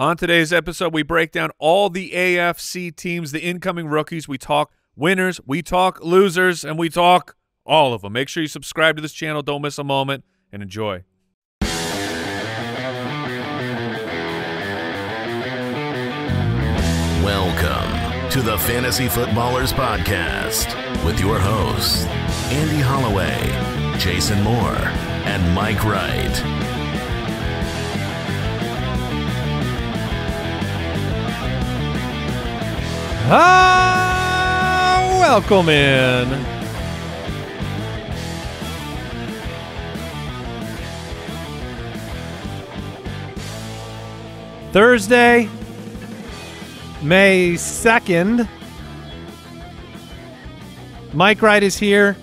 On today's episode, we break down all the AFC teams, the incoming rookies. We talk winners, we talk losers, and we talk all of them. Make sure you subscribe to this channel. Don't miss a moment, and enjoy. Welcome to the Fantasy Footballers Podcast with your hosts, Andy Holloway, Jason Moore, and Mike Wright. Welcome in. Thursday, May 2nd. Mike Wright is here.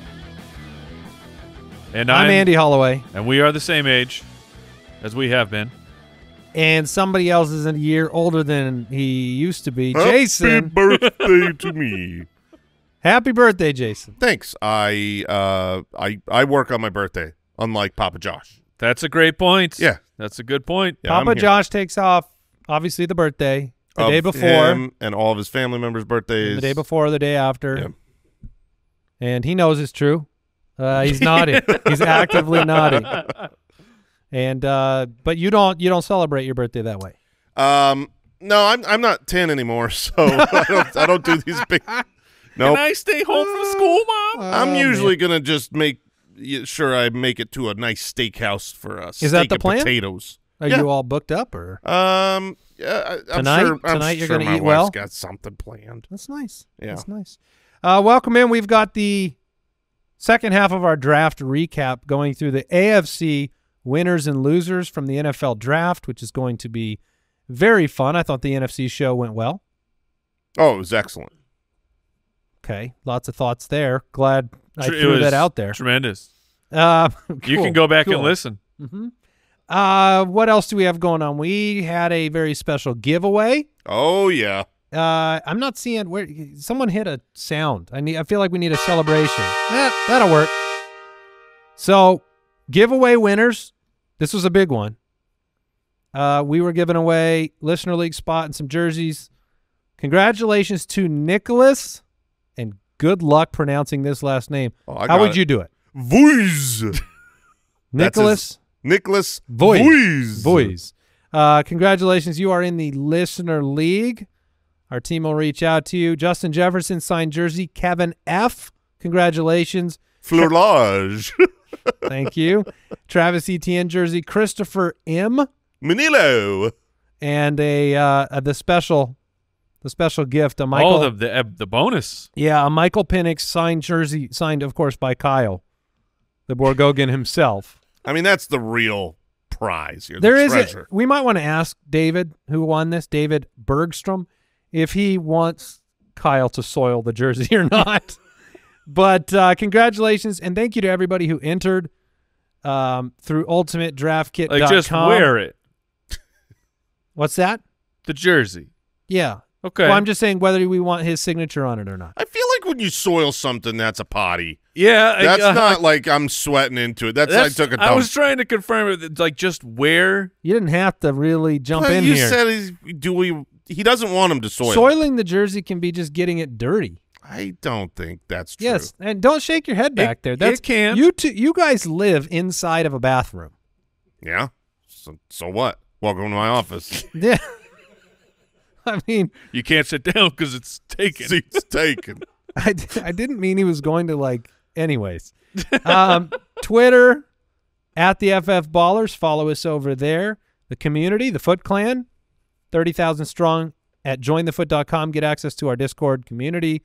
And I'm Andy Holloway. And we are the same age as we have been. And somebody else is a year older than he used to be. Happy Jason. Happy birthday to me. Happy birthday, Jason. Thanks. I work on my birthday, unlike Papa Josh. That's a great point. Yeah. That's a good point. Yeah, Papa Josh takes off, obviously, the birthday, the day before. Him and all of his family members' birthdays. The day before, the day after. Yeah. And he knows it's true. He's nodding. He's actively nodding. And but you don't celebrate your birthday that way. No, I'm not 10 anymore, so I don't do these big. No, can I stay home from school, Mom? I'm usually gonna just make sure I make it to a nice steakhouse for us. Is that the plan? Potatoes. Are you all booked up or? Yeah, tonight you're gonna eat well. My wife's got something planned. That's nice. Yeah, that's nice. Welcome in. We've got the second half of our draft recap going through the AFC. Winners and losers from the NFL draft, which is going to be very fun. I thought the NFC show went well. Oh, it was excellent. Okay. Lots of thoughts there. Glad I threw that out there. Tremendous. Cool, you can go back and listen. Mm-hmm. What else do we have going on? We had a very special giveaway. Oh, yeah. I'm not seeing where someone hit a sound. I feel like we need a celebration. That'll work. So giveaway winners. This was a big one. We were giving away Listener League spot and some jerseys. Congratulations to Nicholas, and good luck pronouncing this last name. Oh, how would you do it? Voiz. Nicholas. Nicholas Voiz. Voiz. Congratulations. You are in the Listener League. Our team will reach out to you. Justin Jefferson, signed jersey. Kevin F., congratulations. Fleur Lodge. Thank you. Travis Etienne jersey. Christopher M. Manilo. And the special gift, a Michael. Oh, the bonus. Yeah, a Michael Penix signed jersey, signed of course by Kyle, the Borgogan himself. I mean, that's the real prize. You're there the treasure. We might want to ask David, who won this, David Bergstrom, if he wants Kyle to soil the jersey or not. But congratulations, and thank you to everybody who entered through UltimateDraftKit.com. Like, just wear it. What's that? The jersey. Yeah. Okay. Well, I'm just saying whether we want his signature on it or not. I feel like when you soil something, that's a potty. Yeah. That's not like I'm sweating into it. That's I took a dump. I was trying to confirm it. Like, just wear. You didn't have to really jump in here. You said he doesn't want him to soil. Soiling the jersey can be just getting it dirty. I don't think that's true. Yes, and don't shake your head back there. That's, it can. You guys live inside of a bathroom. Yeah. So what? Welcome to my office. Yeah. I mean, you can't sit down because it's taken. Seat's taken. I didn't mean he was going to, like, anyways. Twitter, at the FF Ballers. Follow us over there. The community, the Foot Clan, 30,000 strong at JoinTheFoot.com. Get access to our Discord community.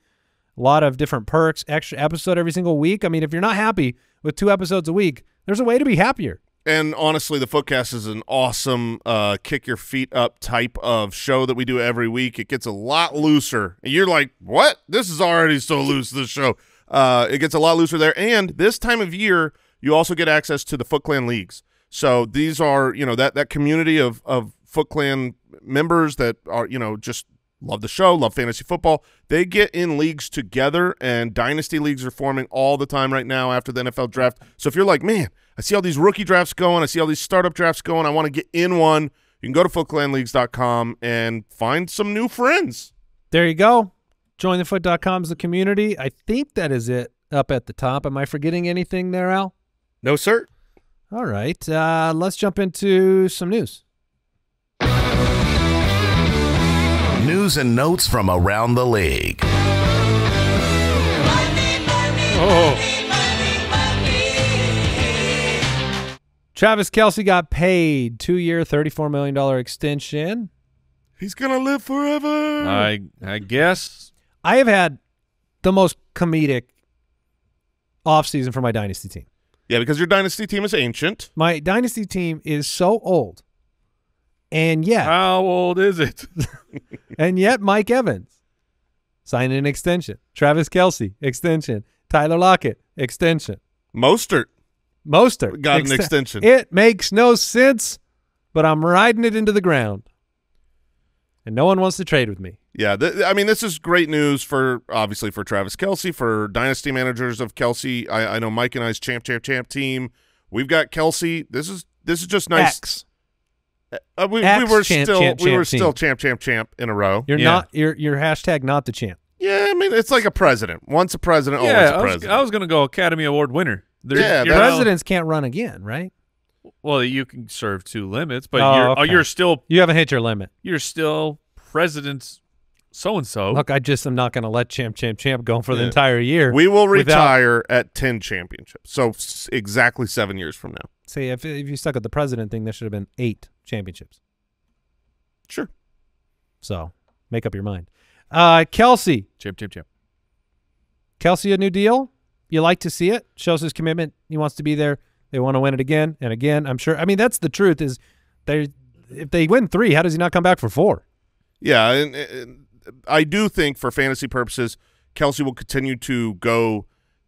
A lot of different perks, extra episode every single week. I mean, if you're not happy with 2 episodes a week, there's a way to be happier. And honestly, the Footcast is an awesome kick-your-feet-up type of show that we do every week. It gets a lot looser. And you're like, what? This is already so loose, this show. It gets a lot looser there. And this time of year, you also get access to the Foot Clan Leagues. So these are, you know, that community of Foot Clan members that are, you know, just – love the show, love fantasy football. They get in leagues together, and dynasty leagues are forming all the time right now after the NFL draft. So if you're like, man, I see all these rookie drafts going, I see all these startup drafts going, I want to get in one, You can go to FootClanLeagues.com and find some new friends. There you go. JoinTheFoot.com is the community. I think that is it up at the top. Am I forgetting anything there, Al? No, sir. All right. Let's jump into some news. News and notes from around the league. Oh. Travis Kelce got paid $2-year, $34 million extension. He's going to live forever. I guess. I have had the most comedic offseason for my dynasty team. Yeah, because your dynasty team is ancient. My dynasty team is so old. And yet, how old is it? And yet, Mike Evans signed an extension. Travis Kelce, extension. Tyler Lockett, extension. Mostert got an extension. It makes no sense, but I'm riding it into the ground. And no one wants to trade with me. Yeah, I mean, this is great news for, obviously, for Travis Kelce, for dynasty managers of Kelce. I know Mike and I's champ team. We've got Kelce. This is just nice. We were still champ in a row. You're hashtag not the champ. Yeah, I mean it's like a president. Once a president, always a president. I was gonna go Academy Award winner. Presidents can't run again, right? Well, you can serve two limits, but you haven't hit your limit. You're still president so and so. Look, I'm not gonna let champ go for the entire year. We will retire at 10 championships. So exactly 7 years from now. See, if you stuck at the president thing, there should have been 8 championships. Sure. So make up your mind. Kelce. Champ. Kelce, a new deal. You like to see it. Shows his commitment. He wants to be there. They want to win it again and again. I'm sure. I mean, that's the truth is if they win 3, how does he not come back for 4? Yeah, and I do think for fantasy purposes, Kelce will continue to go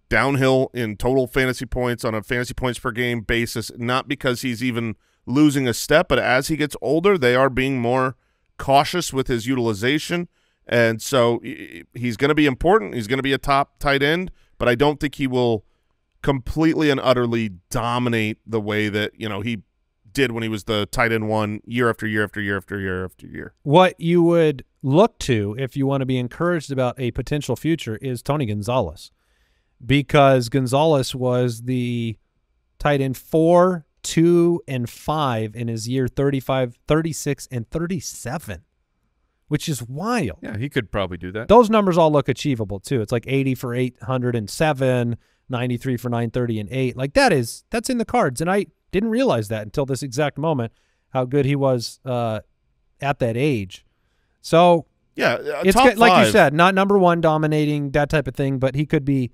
downhill in total fantasy points on a fantasy points per game basis, not because he's even losing a step, but as he gets older, they are being more cautious with his utilization. And so he's going to be important. He's going to be a top tight end, but I don't think he will completely and utterly dominate the way that, you know, he did when he was the tight end 1 year after year after year after year after year. What you would look to if you want to be encouraged about a potential future is Tony Gonzalez, because Gonzalez was the tight end 4, 2, and 5 in his year 35, 36, and 37, which is wild. Yeah, he could probably do that. Those numbers all look achievable too. It's like 80 for 807, 93 for 930 and 8. Like that's in the cards, and I didn't realize that until this exact moment, how good he was at that age. So yeah, it's top 5. Like you said, not number one dominating, that type of thing, but he could be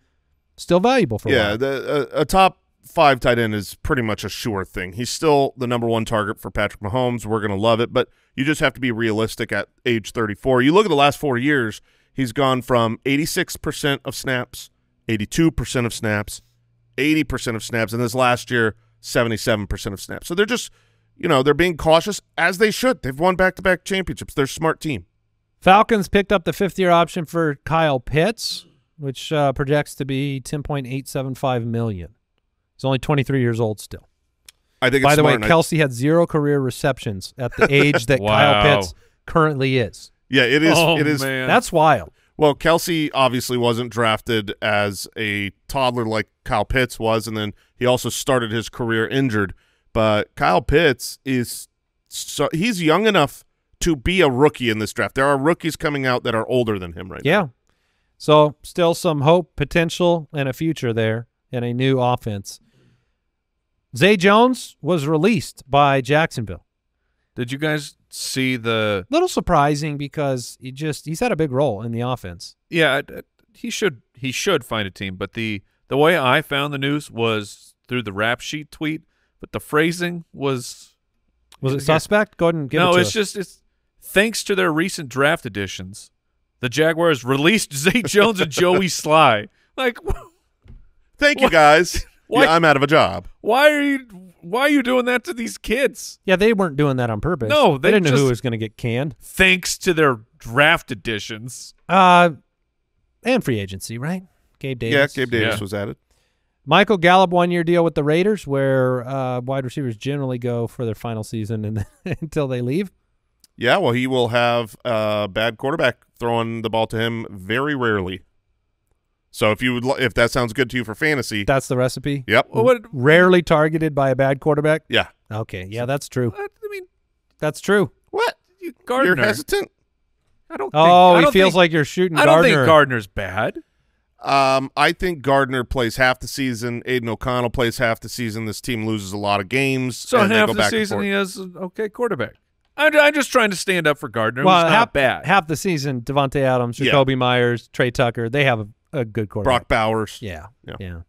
still valuable for a while. A top 5 tight end is pretty much a sure thing. He's still the number 1 target for Patrick Mahomes. We're going to love it, but you just have to be realistic at age 34. You look at the last 4 years, he's gone from 86% of snaps, 82% of snaps, 80% of snaps, and this last year, 77% of snaps. So they're just, you know, they're being cautious, as they should. They've won back-to-back championships. They're a smart team. Falcons picked up the 5th-year option for Kyle Pitts, which projects to be $10.875 million. He's only 23 years old still. I think. By the way, Kelce had 0 career receptions at the age that Kyle Pitts currently is. Yeah, it is. Oh, it is. Man. That's wild. Well, Kelce obviously wasn't drafted as a toddler like Kyle Pitts was, and then he also started his career injured. But Kyle Pitts is he's young enough to be a rookie in this draft. There are rookies coming out that are older than him right now. So still some hope, potential, and a future there in a new offense. Zay Jones was released by Jacksonville. Did you guys see the – little surprising because he's had a big role in the offense. Yeah, he should find a team, but the way I found the news was through the rap sheet tweet, but the phrasing was – was it suspect? Go ahead and give it to us. No, it's thanks to their recent draft additions, the Jaguars released Zay Jones and Joey Sly. Like, thank you guys. Yeah, I'm out of a job. Why are you doing that to these kids? Yeah, they weren't doing that on purpose. No, they didn't know who was going to get canned. Thanks to their draft additions. And free agency, right? Gabe Davis. Yeah, Gabe Davis was added. Michael Gallup, one-year deal with the Raiders, where wide receivers generally go for their final season and until they leave. Yeah, well, he will have a bad quarterback throwing the ball to him very rarely. So if you would, if that sounds good to you for fantasy, that's the recipe. Yep, rarely targeted by a bad quarterback. Yeah. Okay. Yeah, that's true. I mean, that's true. What? Gardner. You're hesitant. I don't. He feels like you're shooting Gardner. I don't think Gardner's bad. I think Gardner plays half the season. Aiden O'Connell plays half the season. This team loses a lot of games. So and half the season he has an okay quarterback. I'm just trying to stand up for Gardner. Well, who's not bad. Half the season, Devontae Adams, Jacoby Myers, Trey Tucker, they have a good quarterback. Brock Bowers. Yeah. Yeah.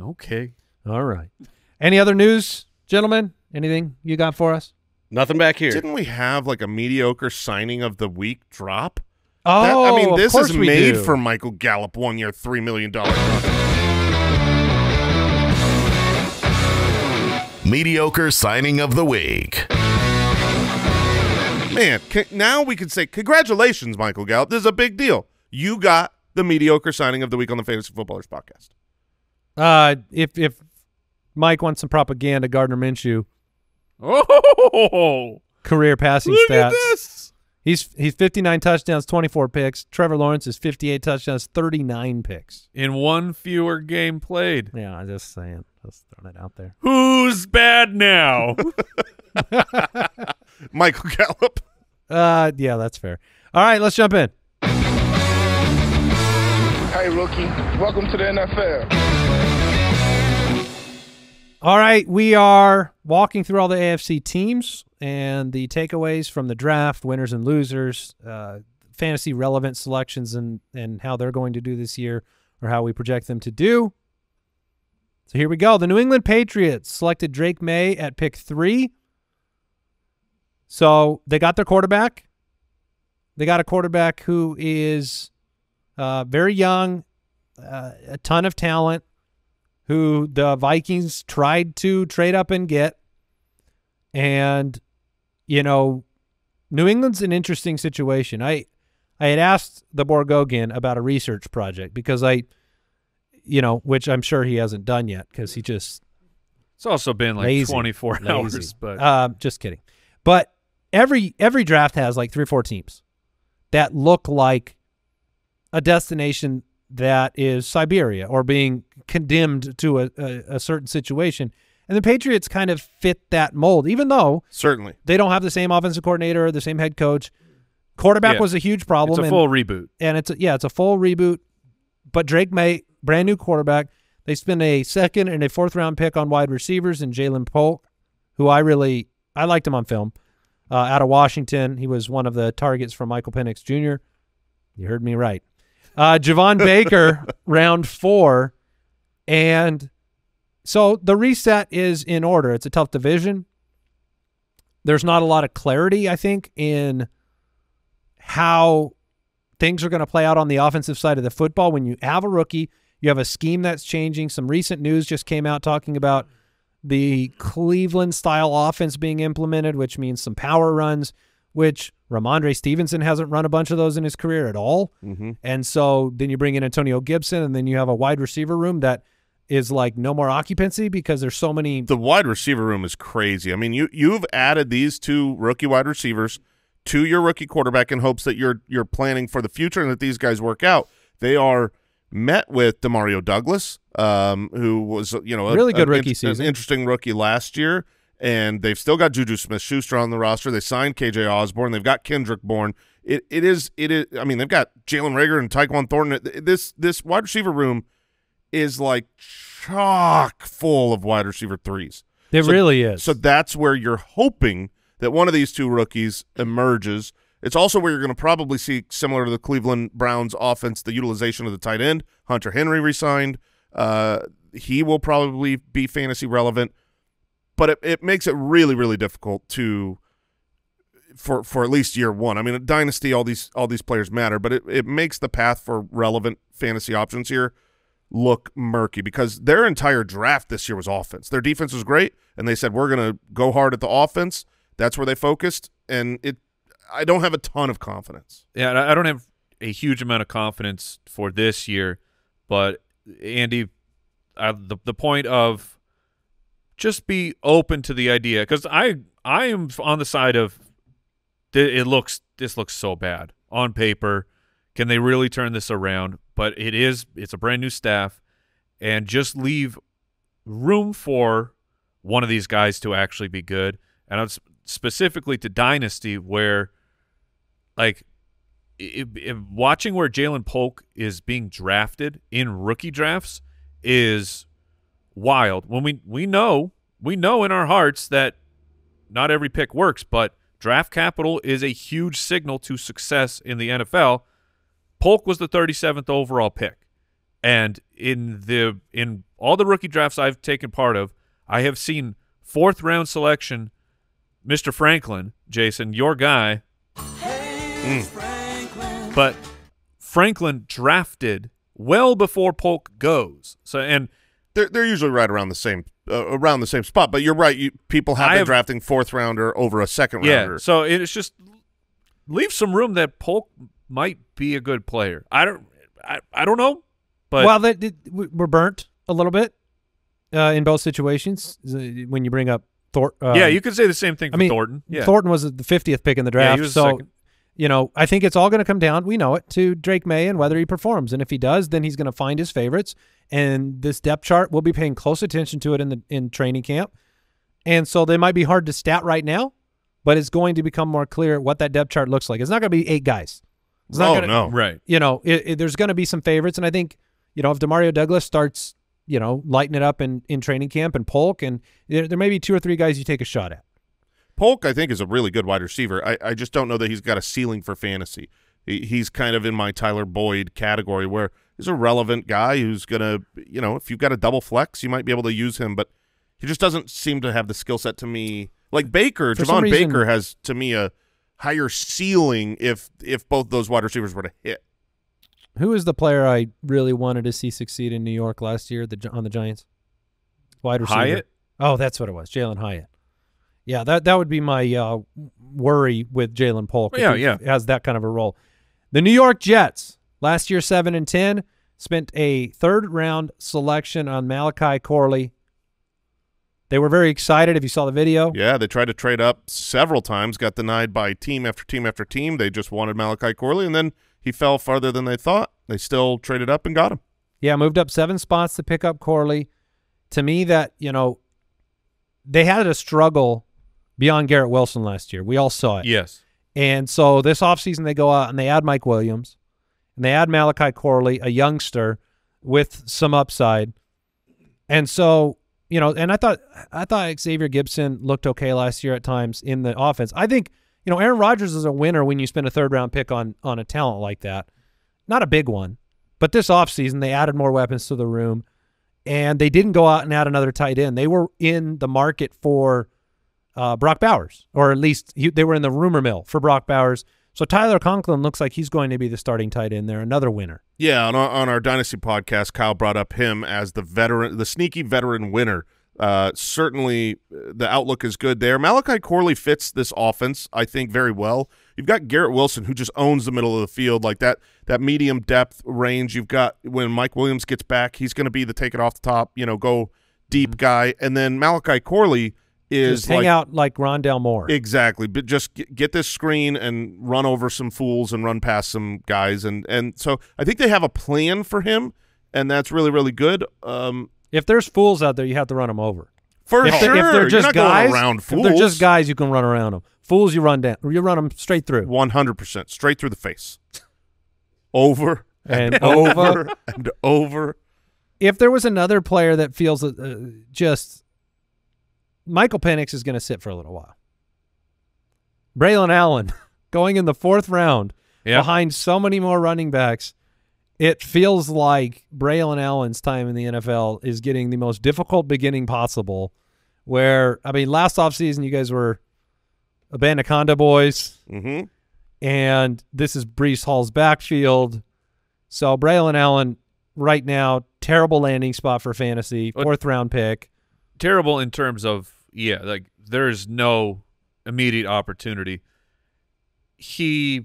Okay. All right. Any other news, gentlemen? Anything you got for us? Nothing back here. Didn't we have like a mediocre signing of the week drop? Oh, that, I mean, this is made for Michael Gallup, one-year, $3 million. Mediocre signing of the week. Man, now we can say, congratulations, Michael Gallup. This is a big deal. You got the mediocre signing of the week on the Fantasy Footballers Podcast. If Mike wants some propaganda, Gardner Minshew. Oh! Career passing stats. Look at this. He's 59 touchdowns, 24 picks. Trevor Lawrence is 58 touchdowns, 39 picks. In one fewer game played. Yeah, I'm just saying. Just throwing it out there. Who's bad now? Michael Gallup. Yeah, that's fair. All right, let's jump in. Hey, rookie. Welcome to the NFL. All right, we are walking through all the AFC teams and the takeaways from the draft, winners and losers, fantasy relevant selections and how they're going to do this year or how we project them to do. So here we go. The New England Patriots selected Drake May at pick 3. So they got their quarterback. They got a quarterback who is very young, a ton of talent, who the Vikings tried to trade up and get. And you know, New England's an interesting situation. I had asked the Borgogian about a research project because which I'm sure he hasn't done yet because he just. It's also been like lazy, 24 hours, lazy. But just kidding. But every draft has like 3 or 4 teams that look like a destination that is Siberia or being condemned to a certain situation. And the Patriots kind of fit that mold, even though certainly they don't have the same offensive coordinator or the same head coach. Quarterback was a huge problem. It's a full reboot. And it's a full reboot. But Drake May, brand new quarterback. They spend a 2nd and a 4th round pick on wide receivers and Jaylen Polk, who I liked him on film. Out of Washington, he was one of the targets for Michael Penix Jr. You heard me right. Javon Baker, round 4, and so the reset is in order. It's a tough division. There's not a lot of clarity, I think, in how things are going to play out on the offensive side of the football. When you have a rookie, you have a scheme that's changing. Some recent news just came out talking about the Cleveland-style offense being implemented, which means some power runs, which Ramondre Stevenson hasn't run a bunch of those in his career at all. Mm-hmm. And so then you bring in Antonio Gibson, and then you have a wide receiver room that – is like no more occupancy because there's so many. The wide receiver room is crazy. I mean, you've added these 2 rookie wide receivers to your rookie quarterback in hopes that you're planning for the future and that these guys work out. They are met with DeMario Douglas, who was really good rookie season, an interesting rookie last year, and they've still got Juju Smith-Schuster on the roster. They signed KJ Osborne. They've got Kendrick Bourne. It is. I mean, they've got Jalen Reagor and Tyquan Thornton. This wide receiver room is like chock full of wide receiver 3s. It really is. So that's where you're hoping that one of these 2 rookies emerges. It's also where you're going to probably see, similar to the Cleveland Browns offense, the utilization of the tight end. Hunter Henry resigned. He will probably be fantasy relevant, but it makes it really, really difficult for at least year one. I mean, a dynasty, all these players matter, but it makes the path for relevant fantasy options here look murky because their entire draft this year was offense. Their defense was great, and they said, we're going to go hard at the offense. That's where they focused, and I don't have a ton of confidence. Yeah, I don't have a huge amount of confidence for this year, but Andy, the point of just be open to the idea, because I am on the side of this looks so bad on paper. Can they really turn this around? But it's a brand new staff, and just leave room for one of these guys to actually be good. And I'm specifically to Dynasty, where like watching where Jaylen Polk is being drafted in rookie drafts is wild. When we know in our hearts that not every pick works, but draft capital is a huge signal to success in the NFL. Polk was the 37th overall pick. And in all the rookie drafts I've taken part of, I have seen fourth-round selection, Mr. Franklin, Jason, your guy. Hey, Franklin. But Franklin drafted well before Polk goes. So and they're usually right around the same spot. But you're right; people have been drafting fourth-rounder over a second-rounder. Yeah, so it's just leave some room that Polk might be a good player. I don't know. But well, we're burnt a little bit in both situations when you bring up Thornton. Yeah, you could say the same thing for Thornton. Yeah. Thornton was the 50th pick in the draft. Yeah, so, you know, I think it's all going to come down, we know it, to Drake May and whether he performs. And if he does, then he's going to find his favorites. And this depth chart, we'll be paying close attention to it in training camp. And so they might be hard to stat right now, but it's going to become more clear what that depth chart looks like. It's not going to be 8 guys. It's not no. Right. You know, there's going to be some favorites, and I think – you know, if DeMario Douglas starts, you know, lighting it up in training camp and Polk, and there may be 2 or 3 guys you take a shot at. Polk, I think, is a really good wide receiver. I just don't know that he's got a ceiling for fantasy. He's kind of in my Tyler Boyd category where he's a relevant guy who's going to, you know, if you've got a double flex, you might be able to use him, but he just doesn't seem to have the skill set to me. Like Baker, Javon Baker has, to me, a higher ceiling if both those wide receivers were to hit. Who is the player I really wanted to see succeed in New York last year on the Giants? Wide receiver. Hyatt? Oh, that's what it was, Jalen Hyatt. Yeah, that would be my worry with Jaylen Polk. Yeah, he has that kind of a role. The New York Jets, last year 7-10, spent a third-round selection on Malachi Corley. They were very excited if you saw the video. Yeah, they tried to trade up several times, got denied by team after team after team. They just wanted Malachi Corley, and then – he fell farther than they thought. They still traded up and got him. Yeah, moved up 7 spots to pick up Corley. To me, that, you know, they had a struggle beyond Garrett Wilson last year. We all saw it. Yes. And so this offseason they go out and they add Mike Williams, and they add Malachi Corley, a youngster with some upside. And so, you know, and I thought Xavier Gibson looked okay last year at times in the offense. I think, you know, Aaron Rodgers is a winner when you spend a third-round pick on a talent like that. Not a big one, but this offseason they added more weapons to the room, and they didn't go out and add another tight end. They were in the market for Brock Bowers, or at least they were in the rumor mill for Brock Bowers. So Tyler Conklin looks like he's going to be the starting tight end there, another winner. Yeah, on our Dynasty podcast, Kyle brought up him as the veteran, the sneaky veteran winner. Certainly the outlook is good there. Malachi Corley fits this offense, I think, very well. You've got Garrett Wilson, who just owns the middle of the field, like that medium depth range. You've got, when Mike Williams gets back, he's going to be the take it off the top, you know, go deep guy. And then Malachi Corley is just hang out like Rondale Moore. Exactly. But just get this screen and run over some fools and run past some guys. And so I think they have a plan for him, and that's really, really good. If there's fools out there, you have to run them over. For sure. If they're just guys, if they're just guys, you can run around them. Fools, you run down. You run them straight through. 100%, straight through the face. Over and over and over. If there was another player that feels just, Michael Penix is going to sit for a little while. Braelon Allen going in the 4th round, yep, behind so many more running backs. It feels like Braelon Allen's time in the NFL is getting the most difficult beginning possible, where, I mean, last offseason you guys were Abanaconda boys, and this is Breece Hall's backfield. So Braelon Allen right now, terrible landing spot for fantasy, 4th-round pick. Terrible in terms of, yeah, like there's no immediate opportunity. He...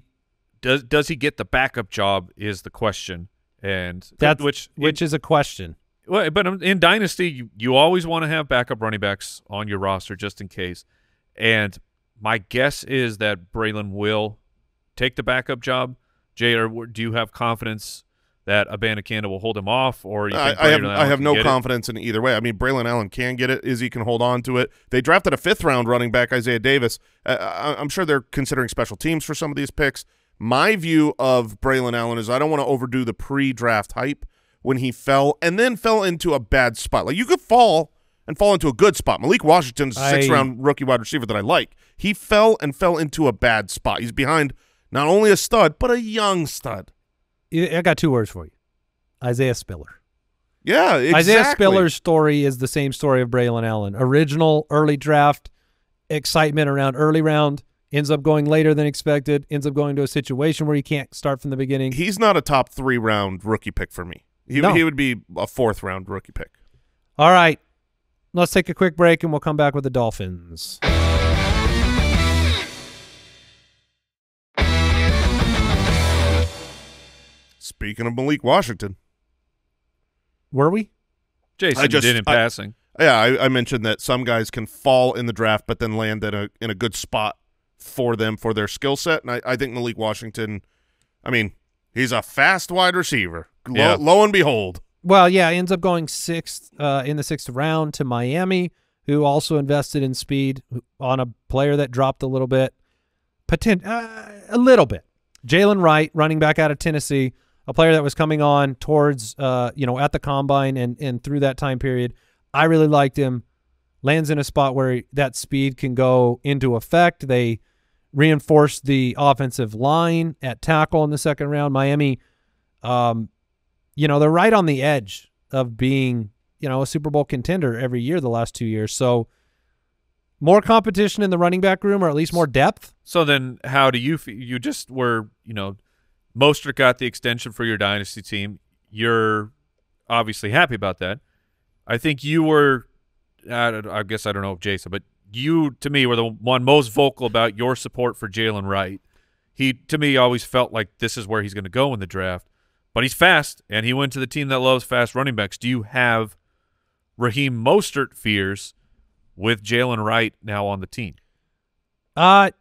Does he get the backup job is the question, and which is a question. Well, but in Dynasty, you always want to have backup running backs on your roster just in case. And my guess is that Braelon will take the backup job. Jay, do you have confidence that Abanacanda will hold him off? Or you think I have no confidence in either way. I mean, Braelon Allen can get it. Izzy can hold on to it. They drafted a fifth-round running back, Isaiah Davis. I'm sure they're considering special teams for some of these picks. My view of Braelon Allen is I don't want to overdo the pre-draft hype when he fell and then fell into a bad spot. Like, you could fall and fall into a good spot. Malik Washington's a sixth-round rookie wide receiver that I like. He fell and fell into a bad spot. He's behind not only a stud, but a young stud. I got two words for you. Isaiah Spiller. Yeah, exactly. Isaiah Spiller's story is the same story of Braelon Allen. Original, early draft, excitement around early round, ends up going later than expected, ends up going to a situation where he can't start from the beginning. He's not a top three-round rookie pick for me. He would be a fourth-round rookie pick. All right. Let's take a quick break, and we'll come back with the Dolphins. Speaking of Malik Washington. Were we? Jason did in passing. Yeah, I mentioned that some guys can fall in the draft but then land in a good spot for them for their skill set. And I think Malik Washington, I mean, he's a fast wide receiver. Lo and behold. Well, yeah, ends up going in the sixth round to Miami, who also invested in speed on a player that dropped a little bit. A little bit. Jaylen Wright, running back out of Tennessee, a player that was coming on towards, at the combine and through that time period. I really liked him. Lands in a spot where that speed can go into effect. They reinforced the offensive line at tackle in the second round. Miami, they're right on the edge of being, a Super Bowl contender every year the last 2 years. So more competition in the running back room, or at least more depth. So then how do you feel? You just were, Mostert got the extension for your dynasty team. You're obviously happy about that. I think you were, I guess I don't know if Jason, but you, to me, were the one most vocal about your support for Jaylen Wright. He, to me, always felt like this is where he's going to go in the draft. But he's fast, and he went to the team that loves fast running backs. Do you have Raheem Mostert fears with Jaylen Wright now on the team? I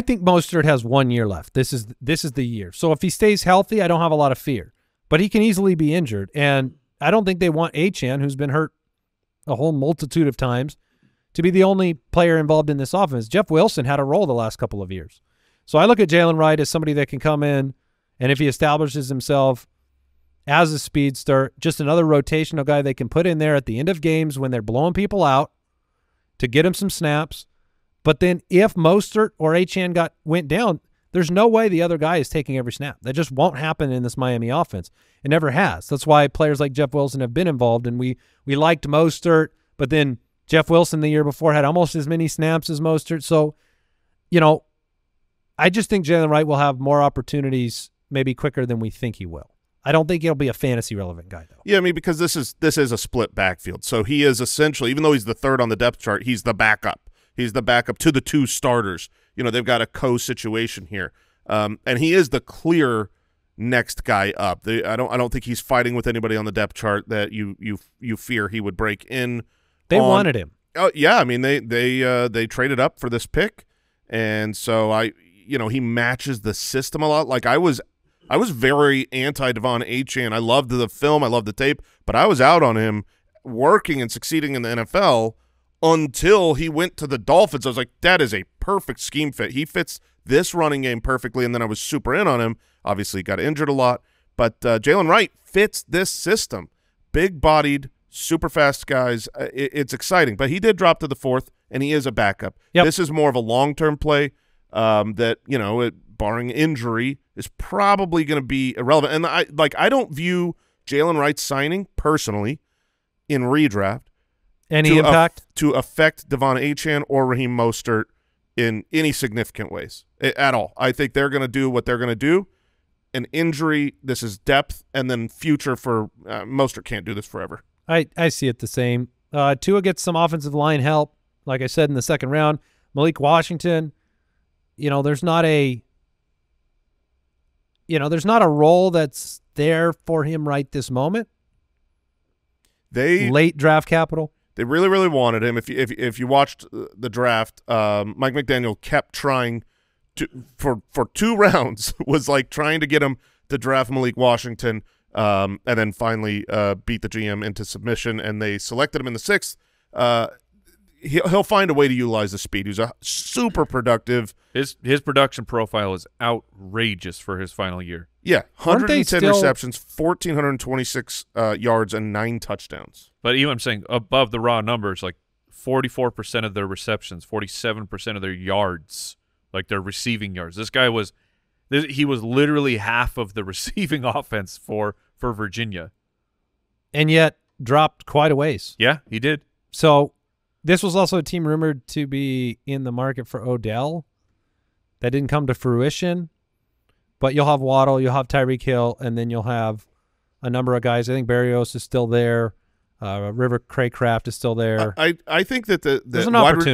think Mostert has 1 year left. This is the year. So if he stays healthy, I don't have a lot of fear. But he can easily be injured, and I don't think they want Achane, who's been hurt a whole multitude of times, to be the only player involved in this offense. Jeff Wilson had a role the last couple of years. So I look at Jaylen Wright as somebody that can come in, and if he establishes himself as a speedster, just another rotational guy they can put in there at the end of games when they're blowing people out to get him some snaps. But then if Mostert or Achane went down, there's no way the other guy is taking every snap. That just won't happen in this Miami offense. It never has. That's why players like Jeff Wilson have been involved, and we liked Mostert, but then Jeff Wilson the year before had almost as many snaps as Mostert. So, I just think Jaylen Wright will have more opportunities maybe quicker than we think he will. I don't think he'll be a fantasy-relevant guy, though. Yeah, I mean, because this is a split backfield. So he is essentially, even though he's the third on the depth chart, he's the backup. He's the backup to the two starters. They've got a co-situation here, and he is the clear next guy up. I don't think he's fighting with anybody on the depth chart that you fear he would break in. They wanted him. Oh yeah, I mean they traded up for this pick, and so he matches the system a lot. Like I was very anti Devon Achane. I loved the film, I loved the tape, but I was out on him working and succeeding in the NFL. Until he went to the Dolphins, I was like, that is a perfect scheme fit. He fits this running game perfectly, and then I was super in on him. Obviously, got injured a lot, but Jaylen Wright fits this system. Big-bodied, super-fast guys. It's exciting, but he did drop to the fourth, and he is a backup. Yep. This is more of a long-term play that, barring injury, is probably going to be irrelevant. And I don't view Jaylen Wright's signing personally in redraft. Any impact? To affect Devon Achane or Raheem Mostert in any significant ways at all. I think they're going to do what they're going to do. An injury, this is depth, and then future for Mostert can't do this forever. I see it the same. Tua gets some offensive line help, like I said, in the second round. Malik Washington, there's not a role that's there for him right this moment. They late draft capital. They really, really wanted him. If you watched the draft, Mike McDaniel kept trying to for 2 rounds was like trying to get him to draft Malik Washington, and then finally beat the GM into submission, and they selected him in the 6th. He'll find a way to utilize the speed. He's a super productive. His production profile is outrageous for his final year. Yeah, 110 receptions, 1,426 yards, and 9 touchdowns. But even I'm saying above the raw numbers, like 44% of their receptions, 47% of their yards, like their receiving yards. This guy was – he was literally half of the receiving offense for Virginia. And yet dropped quite a ways. Yeah, he did. So – this was also a team rumored to be in the market for Odell. That didn't come to fruition. But you'll have Waddle, you'll have Tyreek Hill, and then you'll have a number of guys. I think Berrios is still there. River Craycraft is still there. I think that the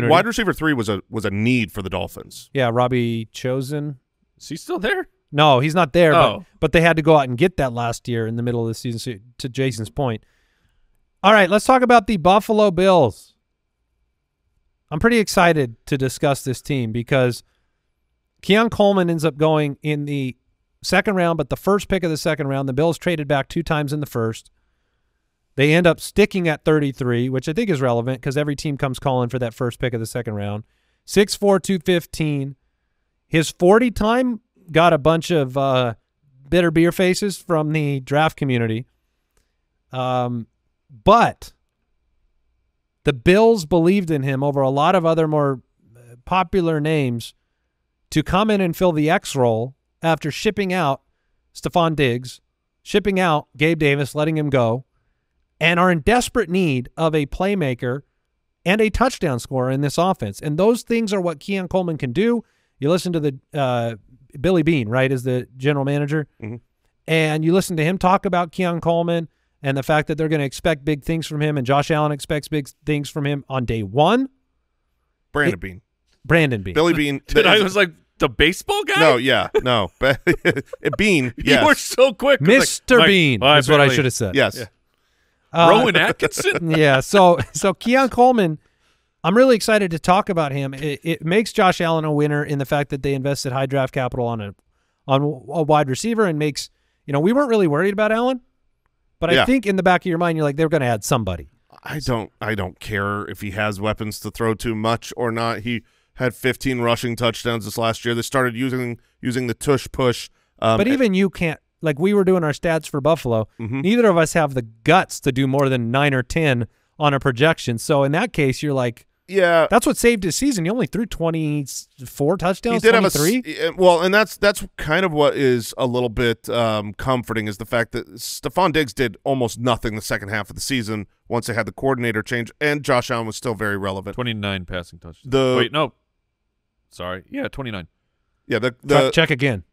wide receiver 3 was a need for the Dolphins. Yeah, Robbie Chosen. Is he still there? No, he's not there. Oh. But they had to go out and get that last year in the middle of the season, so, to Jason's point. All right, let's talk about the Buffalo Bills. I'm pretty excited to discuss this team because Keon Coleman ends up going in the 2nd round, but the 1st pick of the 2nd round, the Bills traded back 2 times in the 1st. They end up sticking at 33, which I think is relevant because every team comes calling for that 1st pick of the 2nd round. 6'4", 215. His 40 time got a bunch of bitter beer faces from the draft community. But the Bills believed in him over a lot of other more popular names to come in and fill the X role after shipping out Stephon Diggs, shipping out Gabe Davis, letting him go, and are in desperate need of a playmaker and a touchdown scorer in this offense. And those things are what Keon Coleman can do. You listen to the Billy Bean, right, is the general manager. Mm-hmm. And you listen to him talk about Keon Coleman and the fact that they're going to expect big things from him, and Josh Allen expects big things from him on day 1. Brandon Bean. Billy Bean. I was like, the baseball guy? No, yeah, no. Bean, yes. You were so quick. Mr. Like, Bean is what I should have said. Yes. Yeah. Rowan Atkinson? Yeah, so Keon Coleman, I'm really excited to talk about him. It makes Josh Allen a winner in the fact that they invested high draft capital on a wide receiver, and makes, you know, we weren't really worried about Allen. But yeah. I think in the back of your mind, you're like, they're going to add somebody. I don't care if he has weapons to throw too much or not. He had 15 rushing touchdowns this last year. They started using the tush push. But even you can't, like we were doing our stats for Buffalo. Mm-hmm. Neither of us have the guts to do more than 9 or 10 on a projection. So in that case, you're like, yeah, that's what saved his season. He only threw 24 touchdowns. He did 23? Have a, well, and that's kind of what is a little bit comforting, is the fact that Stephon Diggs did almost nothing the 2nd half of the season once they had the coordinator change, and Josh Allen was still very relevant. 29 passing touchdowns. Wait, no, sorry, yeah, 29. Yeah, check again.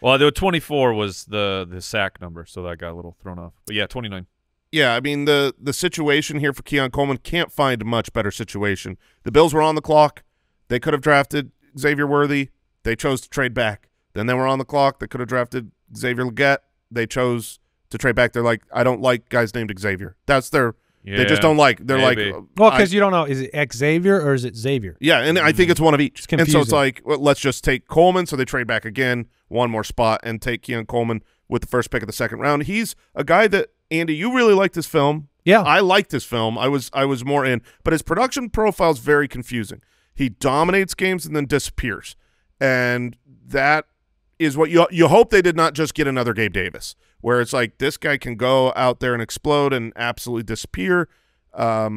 Well, the 24 was the sack number, so that got a little thrown off. But yeah, 29. Yeah, I mean, the situation here for Keon Coleman, can't find a much better situation. The Bills were on the clock. They could have drafted Xavier Worthy. They chose to trade back. Then they were on the clock. They could have drafted Xavier Legette. They chose to trade back. They're like, I don't like guys named Xavier. That's their yeah, – they just don't like – they're maybe. Like – well, because you don't know. Is it Xavier or is it Xavier? Yeah, and I think it's one of each. It's confusing. And so it's like, well, let's just take Coleman. So they trade back again, one more spot, and take Keon Coleman with the 1st pick of the 2nd round. He's a guy that – Andy, you really liked this film. Yeah. I liked this film. I was more in. But his production profile is very confusing. He dominates games and then disappears. And that is what you hope they did not just get another Gabe Davis, where it's like this guy can go out there and explode and absolutely disappear. I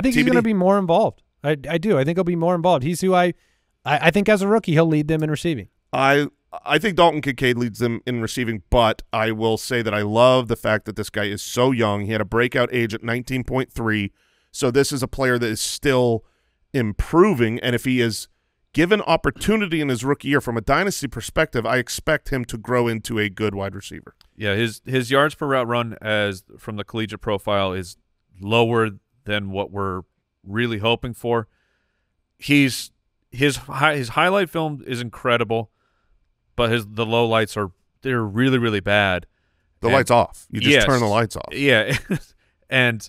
think he's going to be more involved. I do. I think he'll be more involved. He's who I think as a rookie he'll lead them in receiving. I think Dalton Kincaid leads them in receiving, but I will say that I love the fact that this guy is so young. He had a breakout age at 19.3, so this is a player that is still improving, and if he is given opportunity in his rookie year from a dynasty perspective, I expect him to grow into a good wide receiver. Yeah, his yards per route run as from the collegiate profile is lower than what we're really hoping for. His highlight film is incredible. But the low lights they're really, really bad. The lights off. You just turn the lights off. Yeah. And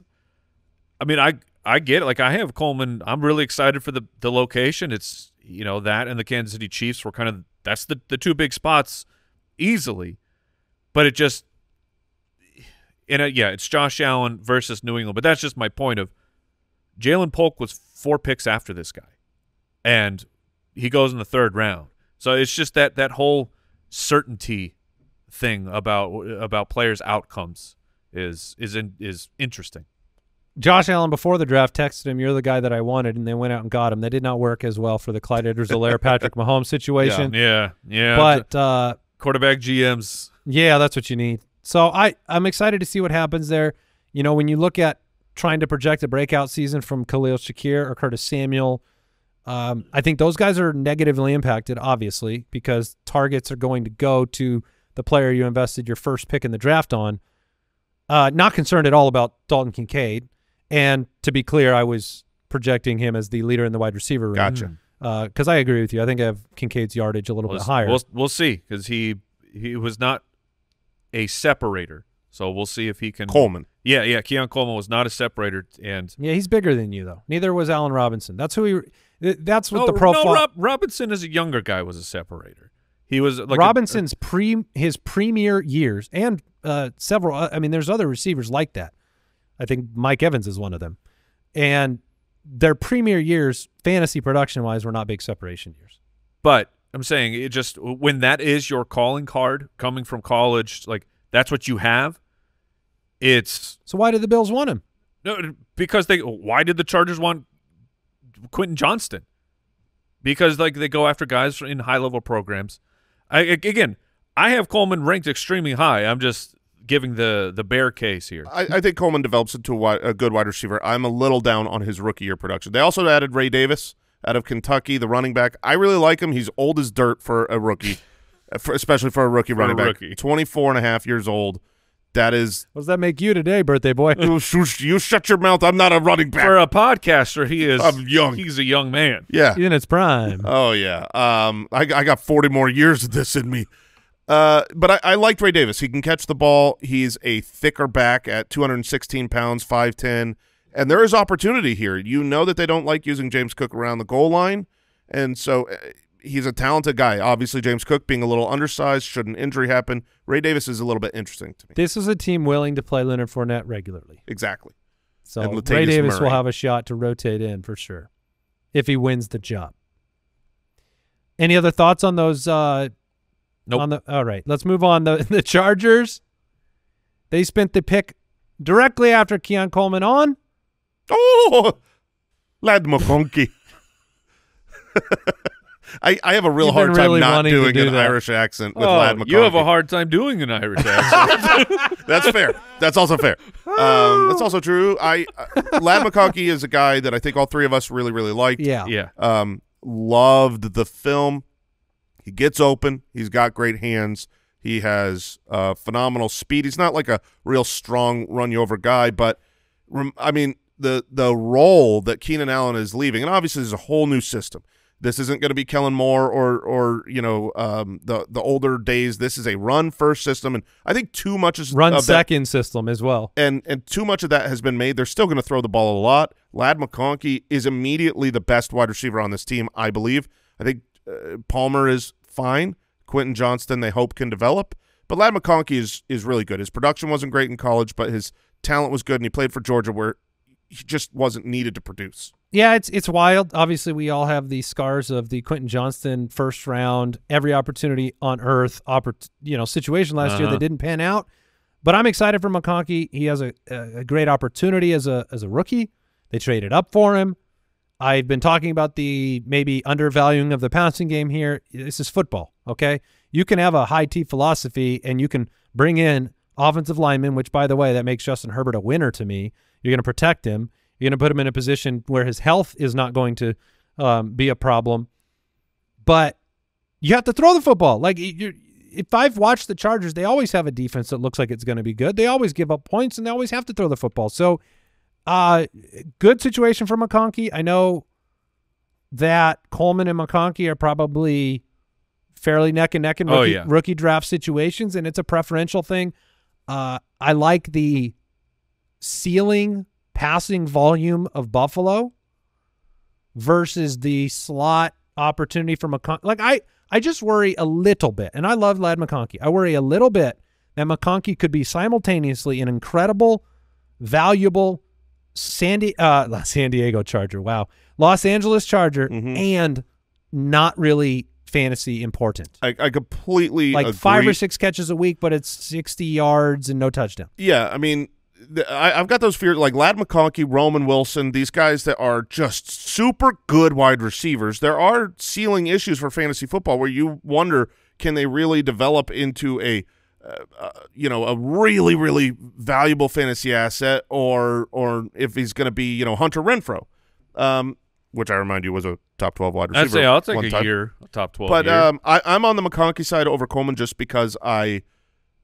I mean, I get it. Like, I have Coleman. I'm really excited for the location. It's, you know, that and the Kansas City Chiefs were kind of, that's the two big spots easily. But it just, yeah, it's Josh Allen versus New England. But that's just my point of Jaylen Polk was 4 picks after this guy, and he goes in the 3rd round. So it's just that whole certainty thing about players' outcomes is interesting. Josh Allen, before the draft, texted him, "You're the guy that I wanted," and they went out and got him. That did not work as well for the Clyde Edwards-Helaire Patrick Mahomes situation. Yeah. But quarterback GMs. Yeah, that's what you need. So I'm excited to see what happens there. You know, when you look at trying to project a breakout season from Khalil Shakir or Curtis Samuel, I think those guys are negatively impacted, obviously, because targets are going to go to the player you invested your first pick in the draft on. Not concerned at all about Dalton Kincaid. And to be clear, I was projecting him as the leader in the wide receiver room. Gotcha. Because I agree with you. I think I have Kincaid's yardage a little bit higher. We'll see, because he was not a separator. So we'll see if he can. Coleman. Yeah. Keon Coleman was not a separator, and yeah, he's bigger than you though. Neither was Allen Robinson. That's who he. That's what the profile. No, Robinson as a younger guy was a separator. He was like Robinson's his premier years and several. I mean, there's other receivers like that. I think Mike Evans is one of them. And their premier years, fantasy production-wise, were not big separation years. But I'm saying it just when that is your calling card coming from college, like that's what you have. It's so why did the Bills want him? No, because they. Why did the Chargers want Quentin Johnston? Because like they go after guys in high-level programs. Again, I have Coleman ranked extremely high. I'm just giving the bear case here. I think Coleman develops into a good wide receiver. I'm a little down on his rookie year production. They also added Ray Davis out of Kentucky, the running back. I really like him. He's old as dirt for a rookie, especially for a rookie running back. 24 and a half years old. That is. What does that make you today, birthday boy? You shut your mouth. I'm not a running back. For a podcaster, he is. I'm young. He's a young man. Yeah. In its prime. Oh, yeah. I got 40 more years of this in me. But I liked Ray Davis. He can catch the ball. He's a thicker back at 216 pounds, 5'10", and there is opportunity here. You know that they don't like using James Cook around the goal line, and so he's a talented guy. Obviously, James Cook being a little undersized, should an injury happen, Ray Davis is a little bit interesting to me. This is a team willing to play Leonard Fournette regularly. Exactly. So Ray Davis will have a shot to rotate in for sure if he wins the job. Any other thoughts on those – Nope. All right, let's move on. The Chargers, they spent the pick directly after Keon Coleman on. Oh, lad McConkey. I have a real hard time not doing an Irish accent with lad McConkey. You have a hard time doing an Irish accent. That's fair. That's also fair. That's also true. Lad McConkey is a guy that I think all three of us really, really liked. Yeah. Loved the film. He gets open. He's got great hands. He has phenomenal speed. He's not like a real strong run-you-over guy, but, I mean, the role that Keenan Allen is leaving, and obviously there's a whole new system. This isn't going to be Kellen Moore or you know, the older days. This is a run-first system, and I think too much is run-second system as well. And too much of that has been made. They're still going to throw the ball a lot. Ladd McConkey is immediately the best wide receiver on this team, I believe. I think Palmer is fine. Quentin Johnston, they hope, can develop. But Ladd McConkey is really good. His production wasn't great in college, but his talent was good, and he played for Georgia where he just wasn't needed to produce. Yeah, it's wild. Obviously, we all have the scars of the Quentin Johnston first round, every opportunity on earth, situation last year that didn't pan out. But I'm excited for McConkey. He has a great opportunity as a rookie. They traded up for him. I've been talking about the maybe undervaluing of the passing game here. This is football, okay? You can have a high-T philosophy, and you can bring in offensive linemen, which, by the way, that makes Justin Herbert a winner to me. You're going to protect him. You're going to put him in a position where his health is not going to be a problem. But you have to throw the football. Like, if I've watched the Chargers, they always have a defense that looks like it's going to be good. They always give up points, and they always have to throw the football. So, good situation for McConkey. I know that Coleman and McConkey are probably fairly neck and neck in rookie draft situations, and it's a preferential thing. I like the ceiling passing volume of Buffalo versus the slot opportunity from McConkey. Like, I just worry a little bit, and I love Ladd McConkey. I worry a little bit that McConkey could be simultaneously an incredible, valuable Los Angeles Charger, and not really fantasy important. I completely agree. 5 or 6 catches a week, but it's 60 yards and no touchdown. Yeah, I mean, I've got those fears like Ladd McConkey, Roman Wilson, these guys that are just super good wide receivers. There are ceiling issues for fantasy football where you wonder, can they really develop into a a really, really valuable fantasy asset, or if he's going to be, Hunter Renfrow, which I remind you was a top 12 wide receiver. I'd say I'll take a year, top 12. But I'm on the McConkey side over Coleman just because I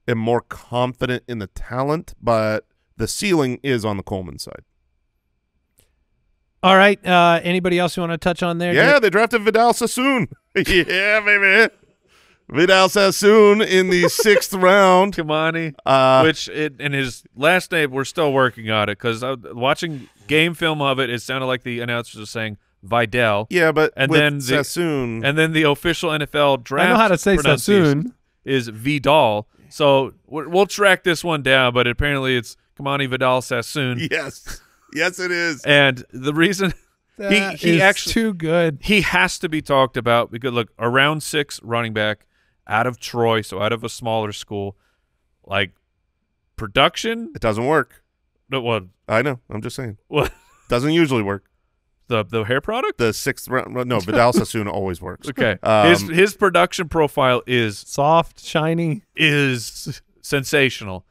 am more confident in the talent, but the ceiling is on the Coleman side. All right. Anybody else you want to touch on there? Yeah, they drafted Vidal Sassoon. Yeah, baby. Vidal Sassoon in the 6th round. Kamani, which in his last name, we're still working on it because watching game film of it, it sounded like the announcers were saying Vidal. Yeah, but and then Sassoon. And then the official NFL draft. I know how to say Sassoon. Is Vidal. So we'll track this one down, but apparently it's Kamani Vidal Sassoon. Yes. Yes, it is. And the reason – He actually too good. He has to be talked about because look, a round 6 running back out of Troy, so out of a smaller school, like production. It doesn't work. No, well, I know. I'm just saying. What doesn't usually work? The hair product. The 6th round. No, Vidal Sassoon always works. Okay, his production profile is soft, shiny, is sensational,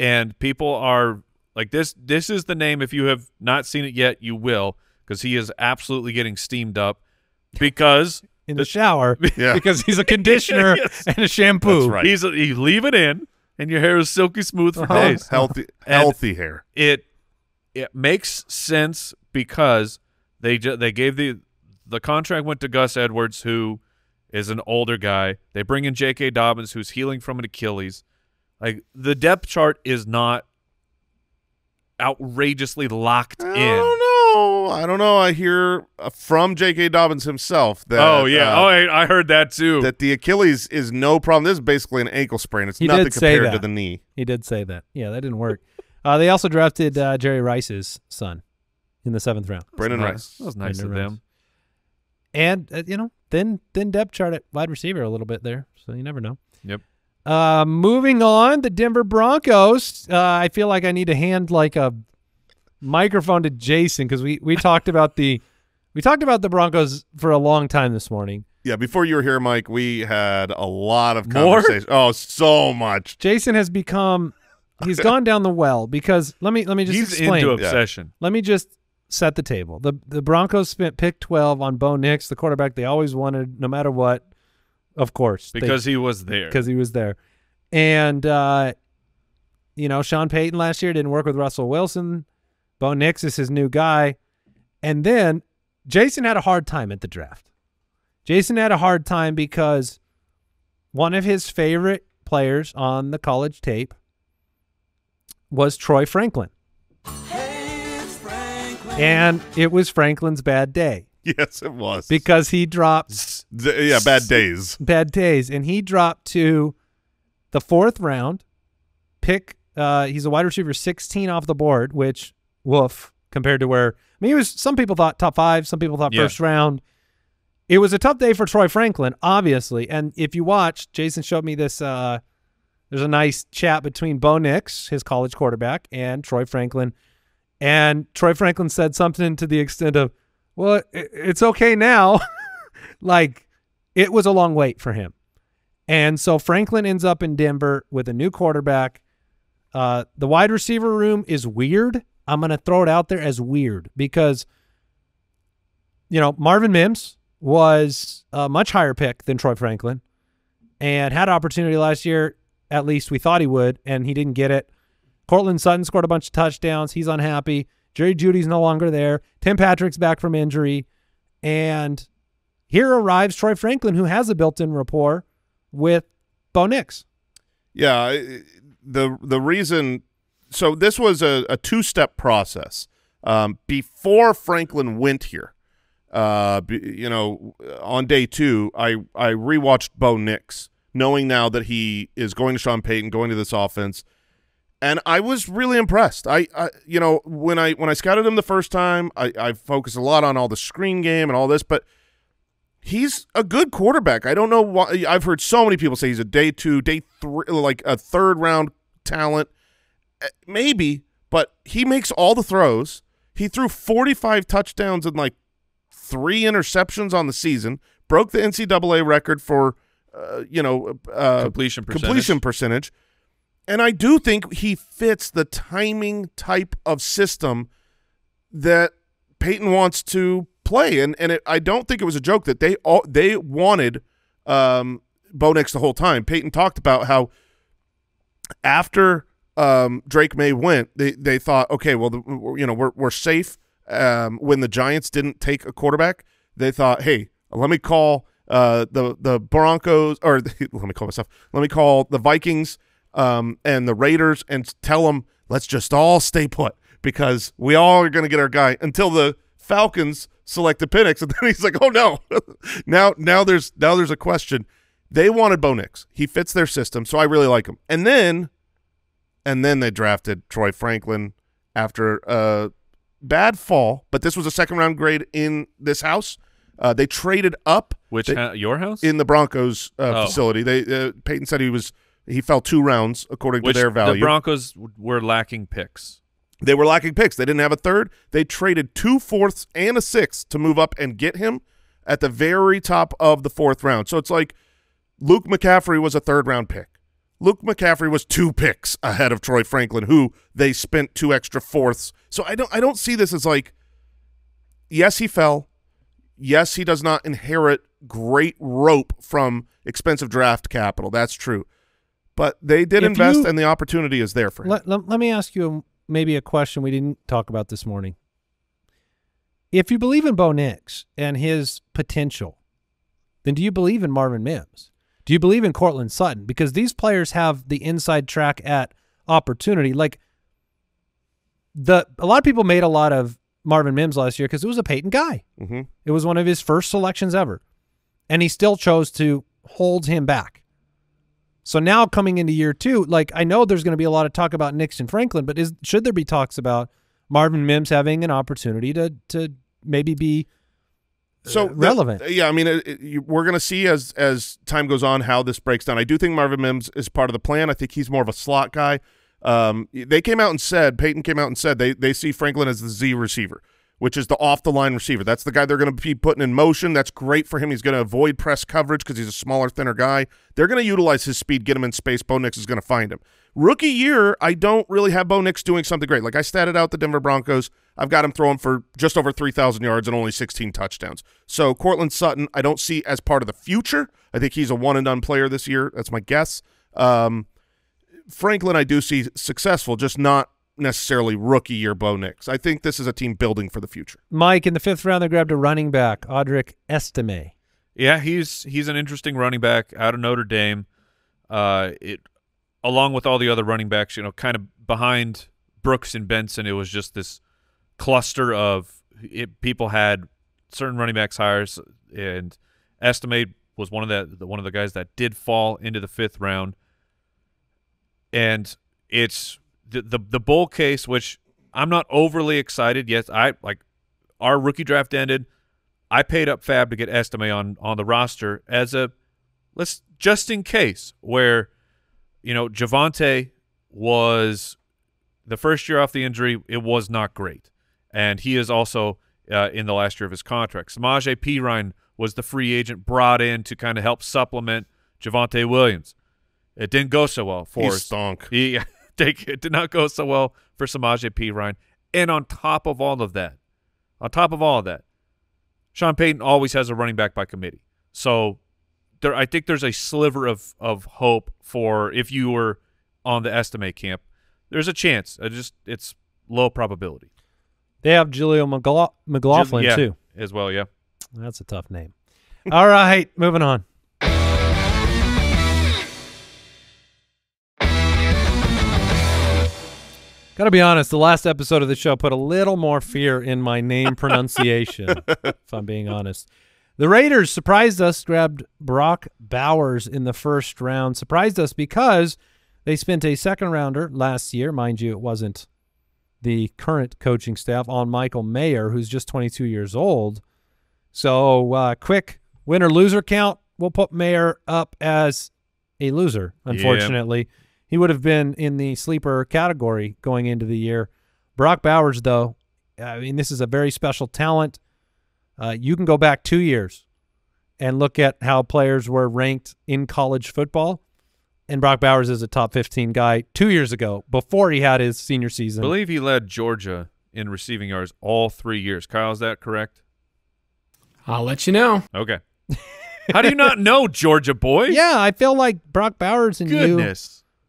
and people are like this. This is the name. If you have not seen it yet, you will. Because he is absolutely getting steamed up because in the shower, yeah. Because he's a conditioner yes. and a shampoo. That's right. You leave it in, and your hair is silky smooth for days. Healthy hair. It makes sense because they gave the contract went to Gus Edwards, who is an older guy. They bring in J.K. Dobbins, who's healing from an Achilles. Like the depth chart is not outrageously locked in. I don't know. I hear from J.K. Dobbins himself that I heard that too. That the Achilles is no problem. This is basically an ankle sprain. It's nothing compared to the knee. He did say that. Yeah, that didn't work. They also drafted Jerry Rice's son in the 7th round. Brendan Rice. That was nice of them. And thin depth chart at wide receiver a little bit there, so you never know. Yep. Moving on, the Denver Broncos. I feel like I need to hand a microphone to Jason because we talked about the Broncos for a long time this morning. Yeah, before you were here, Mike, we had a lot of conversation. Oh, so much. Jason has he's gone down the well because let me just explain. He's into obsession. Yeah. Let me just set the table. The Broncos spent pick 12 on Bo Nix, the quarterback they always wanted, no matter what. Of course, because he was there, and Sean Payton last year didn't work with Russell Wilson. Bo Nix is his new guy. And then Jason had a hard time at the draft. Jason had a hard time because one of his favorite players on the college tape was Troy Franklin. Hey, Franklin. And it was Franklin's bad day. Yes, it was. Because he dropped... Yeah, bad days. Bad days. And he dropped to the 4th round. He's a wide receiver 16 off the board, which... Woof compared to where he was. Some people thought top 5, some people thought first round. It was a tough day for Troy Franklin, obviously. And if you watch, Jason showed me this. There's a nice chat between Bo Nix, his college quarterback, and Troy Franklin. And Troy Franklin said something to the extent of, "Well, it's okay now." Like it was a long wait for him, and so Franklin ends up in Denver with a new quarterback. The wide receiver room is weird. I'm going to throw it out there as weird because, Marvin Mims was a much higher pick than Troy Franklin and had opportunity last year. At least we thought he would, and he didn't get it. Cortland Sutton scored a bunch of touchdowns. He's unhappy. Jerry Jeudy's no longer there. Tim Patrick's back from injury. And here arrives Troy Franklin, who has a built-in rapport with Bo Nix. Yeah, the reason so this was a two-step process before Franklin went here. You know, on day two, I rewatched Bo Nix, knowing now that he is going to Sean Payton, going to this offense, and I was really impressed. I you know, when I scouted him the first time, I focused a lot on all the screen game and all this, but he's a good quarterback. I don't know why I've heard so many people say he's a day two, day three, like a third round talent, maybe, but he makes all the throws. He threw 45 touchdowns and like 3 interceptions on the season, broke the NCAA record for completion percentage, and I do think he fits the timing type of system that Peyton wants to play, and I don't think it was a joke that they wanted Bo Nix the whole time. Peyton talked about how after Drake May went, they thought, okay, well, we're safe. When the Giants didn't take a quarterback, they thought, hey, let me call the Broncos, or let me call the Vikings and the Raiders and tell them, let's just all stay put because we all are going to get our guy, until the Falcons selected Penix. And then he's like, oh no, now there's a question. They wanted Bo Nix. He fits their system. So I really like him. And then they drafted Troy Franklin after, bad fall, but this was a second-round grade in this house. They traded up. Your house? In the Broncos facility. Peyton said he fell 2 rounds according to their value. The Broncos were lacking picks. They were lacking picks. They didn't have a third. They traded 2 fourths and a sixth to move up and get him at the very top of the 4th round. So it's like Luke McCaffrey was a third-round pick. Luke McCaffrey was 2 picks ahead of Troy Franklin, who they spent 2 extra fourths. So I don't see this as like, yes, he fell. Yes, he does not inherit great rope from expensive draft capital. That's true. But they did invest, and the opportunity is there for him. Let me ask you maybe a question we didn't talk about this morning. If you believe in Bo Nix and his potential, then do you believe in Marvin Mims? Do you believe in Cortland Sutton? Because these players have the inside track at opportunity. Like, a lot of people made a lot of Marvin Mims last year because it was a Peyton guy. Mm-hmm. It was one of his first selections ever, and he still chose to hold him back. So now coming into year 2, like, I know there's going to be a lot of talk about Nix and Franklin, but should there be talks about Marvin Mims having an opportunity to maybe be relevant? Yeah, I mean, we're going to see as time goes on how this breaks down. I do think Marvin Mims is part of the plan. I think he's more of a slot guy. Peyton came out and said they see Franklin as the Z receiver, which is the off-the-line receiver. That's the guy they're going to be putting in motion. That's great for him. He's going to avoid press coverage because he's a smaller, thinner guy. They're going to utilize his speed, get him in space. Bo Nix is going to find him. Rookie year, I don't really have Bo Nix doing something great. Like, I statted out the Denver Broncos. I've got him throwing for just over 3,000 yards and only 16 touchdowns. So Cortland Sutton I don't see as part of the future. I think he's a one-and-done player this year. That's my guess. Franklin I do see successful, just not necessarily rookie year Bo Nix. I think this is a team building for the future. Mike, in the 5th round, they grabbed a running back, Audric Estime. Yeah, he's an interesting running back out of Notre Dame. Along with all the other running backs, you know, kind of behind Brooks and Benson, it was just this cluster of people had certain running backs hires, and Estime was one of the guys that did fall into the 5th round. And it's the bull case, which I'm not overly excited. Yes, our rookie draft ended. I paid up fab to get Estime on the roster as just in case, where, you know, Javonte was the first year off the injury. It was not great. And he is also in the last year of his contract. Samaje Perine was the free agent brought in to kind of help supplement Javonte Williams. It didn't go so well for us. It did not go so well for Samaje Perine. And on top of all of that, Sean Payton always has a running back by committee. So I think there's a sliver of hope for if you were on the estimate camp. There's a chance. It's low probability. They have Julio McLaughlin too. As well, yeah. That's a tough name. All right, moving on. Got to be honest, the last episode of the show put a little more fear in my name pronunciation, if I'm being honest. The Raiders surprised us, grabbed Brock Bowers in the first round. Surprised us because they spent a second-rounder last year. Mind you, it wasn't the current coaching staff, on Michael Mayer, who's just 22 years old. So quick winner-loser count. We'll put Mayer up as a loser, unfortunately. Yep. He would have been in the sleeper category going into the year. Brock Bowers, though, I mean, this is a very special talent. You can go back 2 years and look at how players were ranked in college football, and Brock Bowers is a top 15 guy 2 years ago before he had his senior season. I believe he led Georgia in receiving yards all 3 years. Kyle, is that correct? I'll let you know. Okay. How do you not know, Georgia boy? Yeah, I feel like Brock Bowers and you,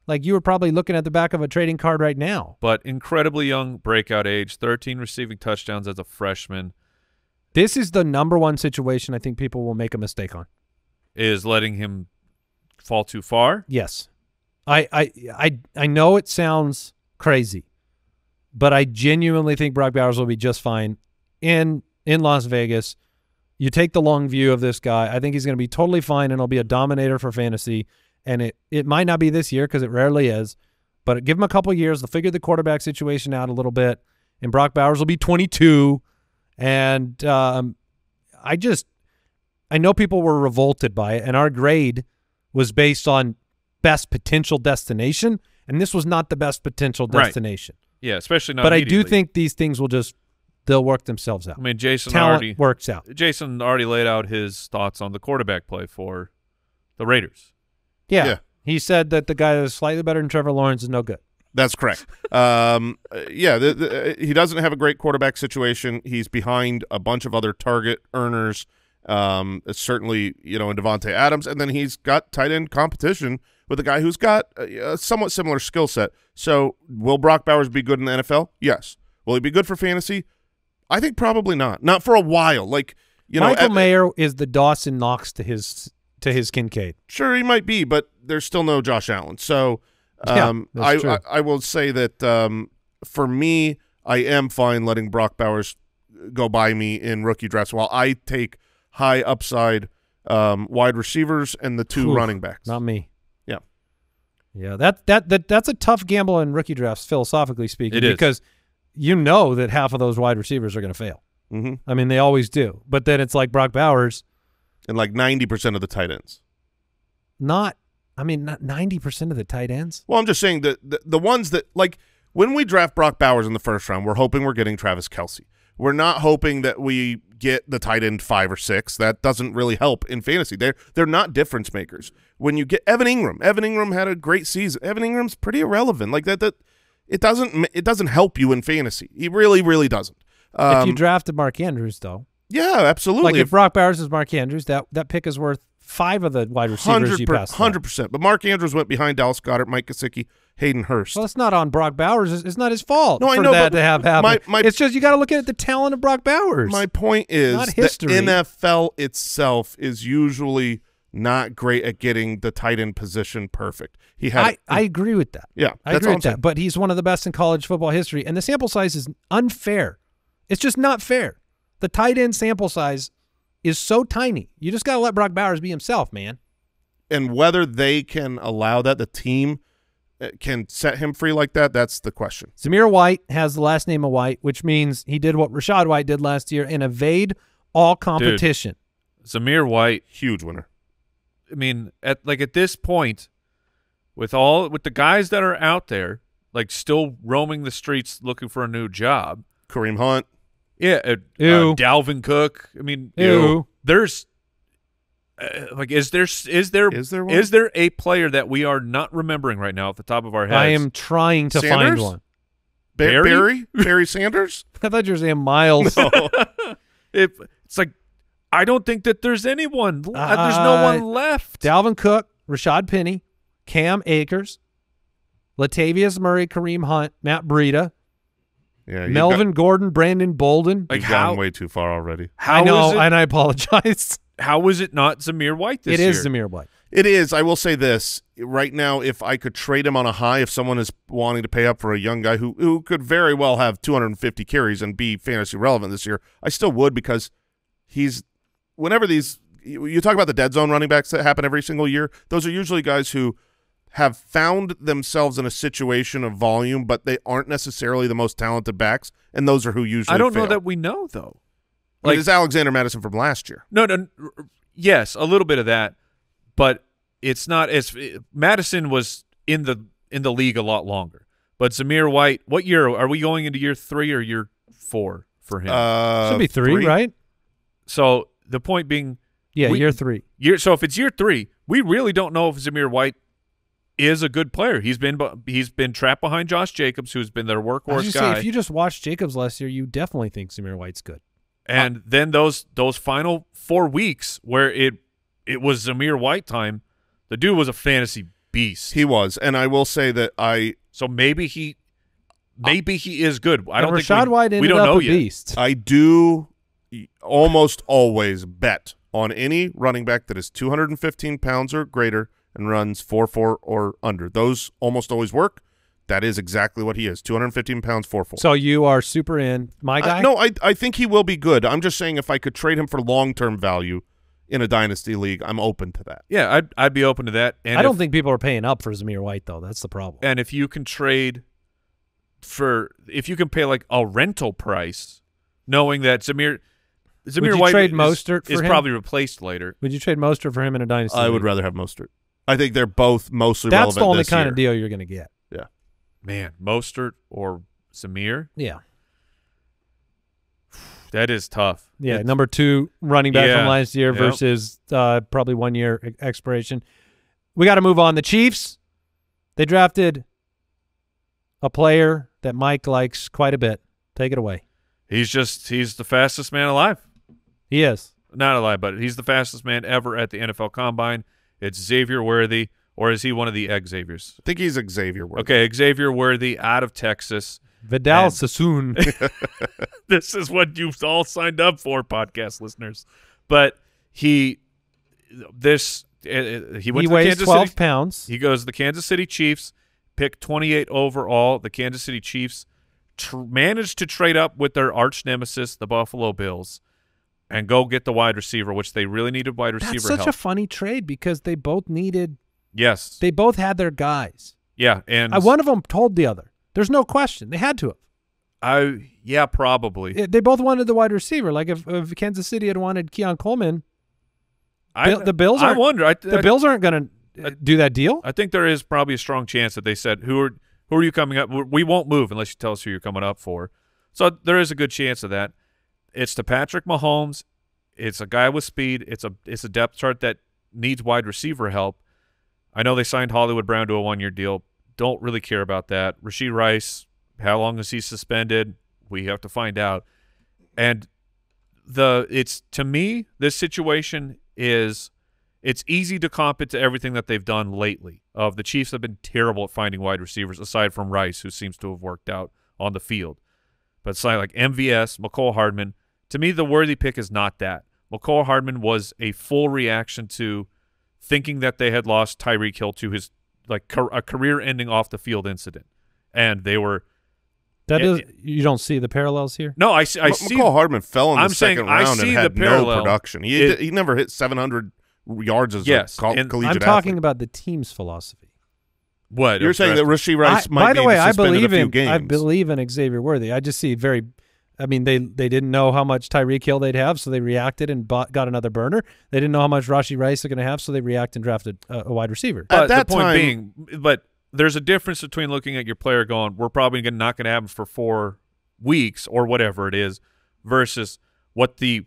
like you were probably looking at the back of a trading card right now. But incredibly young, breakout age, 13 receiving touchdowns as a freshman. This is the #1 situation I think people will make a mistake on. Is letting him fall too far? Yes. I know it sounds crazy, but I genuinely think Brock Bowers will be just fine in Las Vegas. You take the long view of this guy. I think he's going to be totally fine, and he'll be a dominator for fantasy. And it might not be this year because it rarely is, but give him a couple years. They'll figure the quarterback situation out a little bit, and Brock Bowers will be 22. And I know people were revolted by it, and our grade was based on best potential destination, and this was not the best potential destination. Right. Yeah, especially not immediately. But I do think these things will just they'll work themselves out. I mean, Jason already laid out his thoughts on the quarterback play for the Raiders. Yeah. He said that the guy that is slightly better than Trevor Lawrence is no good. That's correct. He doesn't have a great quarterback situation. He's behind a bunch of other target earners, certainly, you know, in Devontae Adams. And then he's got tight end competition with a guy who's got a somewhat similar skill set. So will Brock Bowers be good in the NFL? Yes. Will he be good for fantasy? I think probably not. Not for a while. Like, you know, Michael Mayer is the Dawson Knox to his Kincaid. Sure, he might be, but there's still no Josh Allen. So – I will say that for me, I am fine letting Brock Bowers go by me in rookie drafts while I take high upside wide receivers and the two running backs. Not me. Yeah. Yeah, that's a tough gamble in rookie drafts, philosophically speaking, because you know that half of those wide receivers are going to fail. I mean, they always do. But then it's like Brock Bowers. And like 90% of the tight ends. Not 90% of the tight ends. Well, I'm just saying that the ones that, like, when we draft Brock Bowers in the first round, we're hoping we're getting Travis Kelce. We're not hoping that we get the tight end 5 or 6. That doesn't really help in fantasy. They're not difference makers. When you get Evan Ingram had a great season. Evan Ingram's pretty irrelevant. Like that it doesn't help you in fantasy. He really, really doesn't. If you drafted Mark Andrews, though. Yeah, absolutely. Like if Brock Bowers is Mark Andrews, that pick is worth 5 of the wide receivers you passed. 100%. But Mark Andrews went behind Dallas Goedert, Mike Gesicki, Hayden Hurst. Well, it's not on Brock Bowers. It's not his fault for that to have happened. It's just you got to look at the talent of Brock Bowers. My point is not history. The NFL itself is usually not great at getting the tight end position perfect. I agree with that. Yeah, I agree with that. But he's one of the best in college football history, and the sample size is unfair. It's just not fair. The tight end sample size is so tiny. You just got to let Brock Bowers be himself, man. And whether they can allow that, the team can set him free like that, that's the question. Zamir White has the last name of White, which means he did what Rachaad White did last year and evade all competition. Dude, Zamir White, huge winner. I mean, at this point, with the guys that are out there, like still roaming the streets looking for a new job. Kareem Hunt. Yeah, Dalvin Cook. I mean, there's like, is there a player that we are not remembering right now at the top of our heads? I am trying to find one. Barry Sanders. I thought you were saying Miles. No. It's like I don't think that there's anyone. There's no one left. Dalvin Cook, Rashad Penny, Cam Akers, Latavius Murray, Kareem Hunt, Matt Breida. Yeah, Melvin Gordon, Brandon Bolden. Like, you've gone way too far already. I know, and I apologize. How is it not Zamir White this year? It is Zamir White. It is. I will say this. Right now, if I could trade him on a high, if someone is wanting to pay up for a young guy who could very well have 250 carries and be fantasy relevant this year, I still would, because he's – whenever these – you talk about the dead zone running backs that happen every single year, those are usually guys who have found themselves in a situation of volume, but they aren't necessarily the most talented backs, and those are who usually fail. I don't know that we know, though. Like, I mean, it's Alexander Madison from last year. No, yes, a little bit of that, but it's not as Madison was in the league a lot longer. But Zamir White, what year are we going into? Year 3 or year 4 for him? Should be 3, right? So the point being, yeah, year 3. So if it's year 3, we really don't know if Zamir White is a good player. He's been trapped behind Josh Jacobs, who's been their workhorse guy. If you just watched Jacobs last year, you definitely think Zamir White's good. And then those final 4 weeks where it was Zamir White time, the dude was a fantasy beast. He was, and I will say that so maybe he is good. I don't think Rashad White ended up a beast. I do almost always bet on any running back that is 215 pounds or greater and runs 4.4 or under. Those almost always work. That is exactly what he is, 215 pounds, 4.4. So you are super in my guy? No, I think he will be good. I'm just saying if I could trade him for long-term value in a dynasty league, I'm open to that. Yeah, I'd be open to that. And I don't think people are paying up for Zamir White, though. That's the problem. And if you can trade for – if you can pay like a rental price, knowing that Zamir White trade Mostert is probably replaced later. Would you trade Mostert for him in a dynasty league? I would rather have Mostert. I think they're both mostly relevant this year. That's the only kind of deal you're going to get. Yeah. Man, Mostert or Zamir? Yeah. That is tough. Yeah, it's, number 2 running back from last year versus probably 1 year expiration. We got to move on. The Chiefs, they drafted a player that Mike likes quite a bit. Take it away. He's the fastest man alive. He is. Not alive, but he's the fastest man ever at the NFL Combine. It's Xavier Worthy, or is he one of the Xaviers? I think he's Xavier Worthy. Okay, Xavier Worthy out of Texas. Vidal Sassoon. This is what you've all signed up for, podcast listeners. But he went to weighs Kansas 12 City. Pounds. He goes to the Kansas City Chiefs, pick 28 overall. The Kansas City Chiefs managed to trade up with their arch nemesis, the Buffalo Bills, and go get the wide receiver, which they really needed wide receiver help. That's such a funny trade because they both needed. Yes. They both had their guys. Yeah, and one of them told the other. There's no question. They had to have. Yeah, probably. They both wanted the wide receiver. Like if Kansas City had wanted Keon Coleman, the Bills. I wonder. The Bills aren't going to do that deal. I think there is probably a strong chance that they said, "Who are you coming up? We won't move unless you tell us who you're coming up for." So there is a good chance of that. It's to Patrick Mahomes. It's a guy with speed. It's a depth chart that needs wide receiver help. I know they signed Hollywood Brown to a 1 year deal. Don't really care about that. Rashee Rice, how long is he suspended? We have to find out. And to me, this situation is it's easy to comp it to everything that they've done lately. The Chiefs have been terrible at finding wide receivers, aside from Rice, who seems to have worked out on the field. But it's like MVS, McCole Hardman. To me, the Worthy pick is not that. McCole Hardman was a full reaction to thinking that they had lost Tyreek Hill to his a career-ending off-the-field incident, and they were. You don't see the parallels here. No, I see. McCall Hardman fell in the second round and had no production. He never hit 700 yards as a collegiate athlete. I'm talking about the team's philosophy. What you're saying that Rashee Rice might be suspended a few games. I believe in Xavier Worthy. I just see very. I mean, they didn't know how much Tyreek Hill they'd have, so they reacted and got another burner. They didn't know how much Rashee Rice they're going to have, so they reacted and drafted a wide receiver. But the point being, but there's a difference between looking at your player going, we're probably not going to have him for 4 weeks or whatever it is, versus what the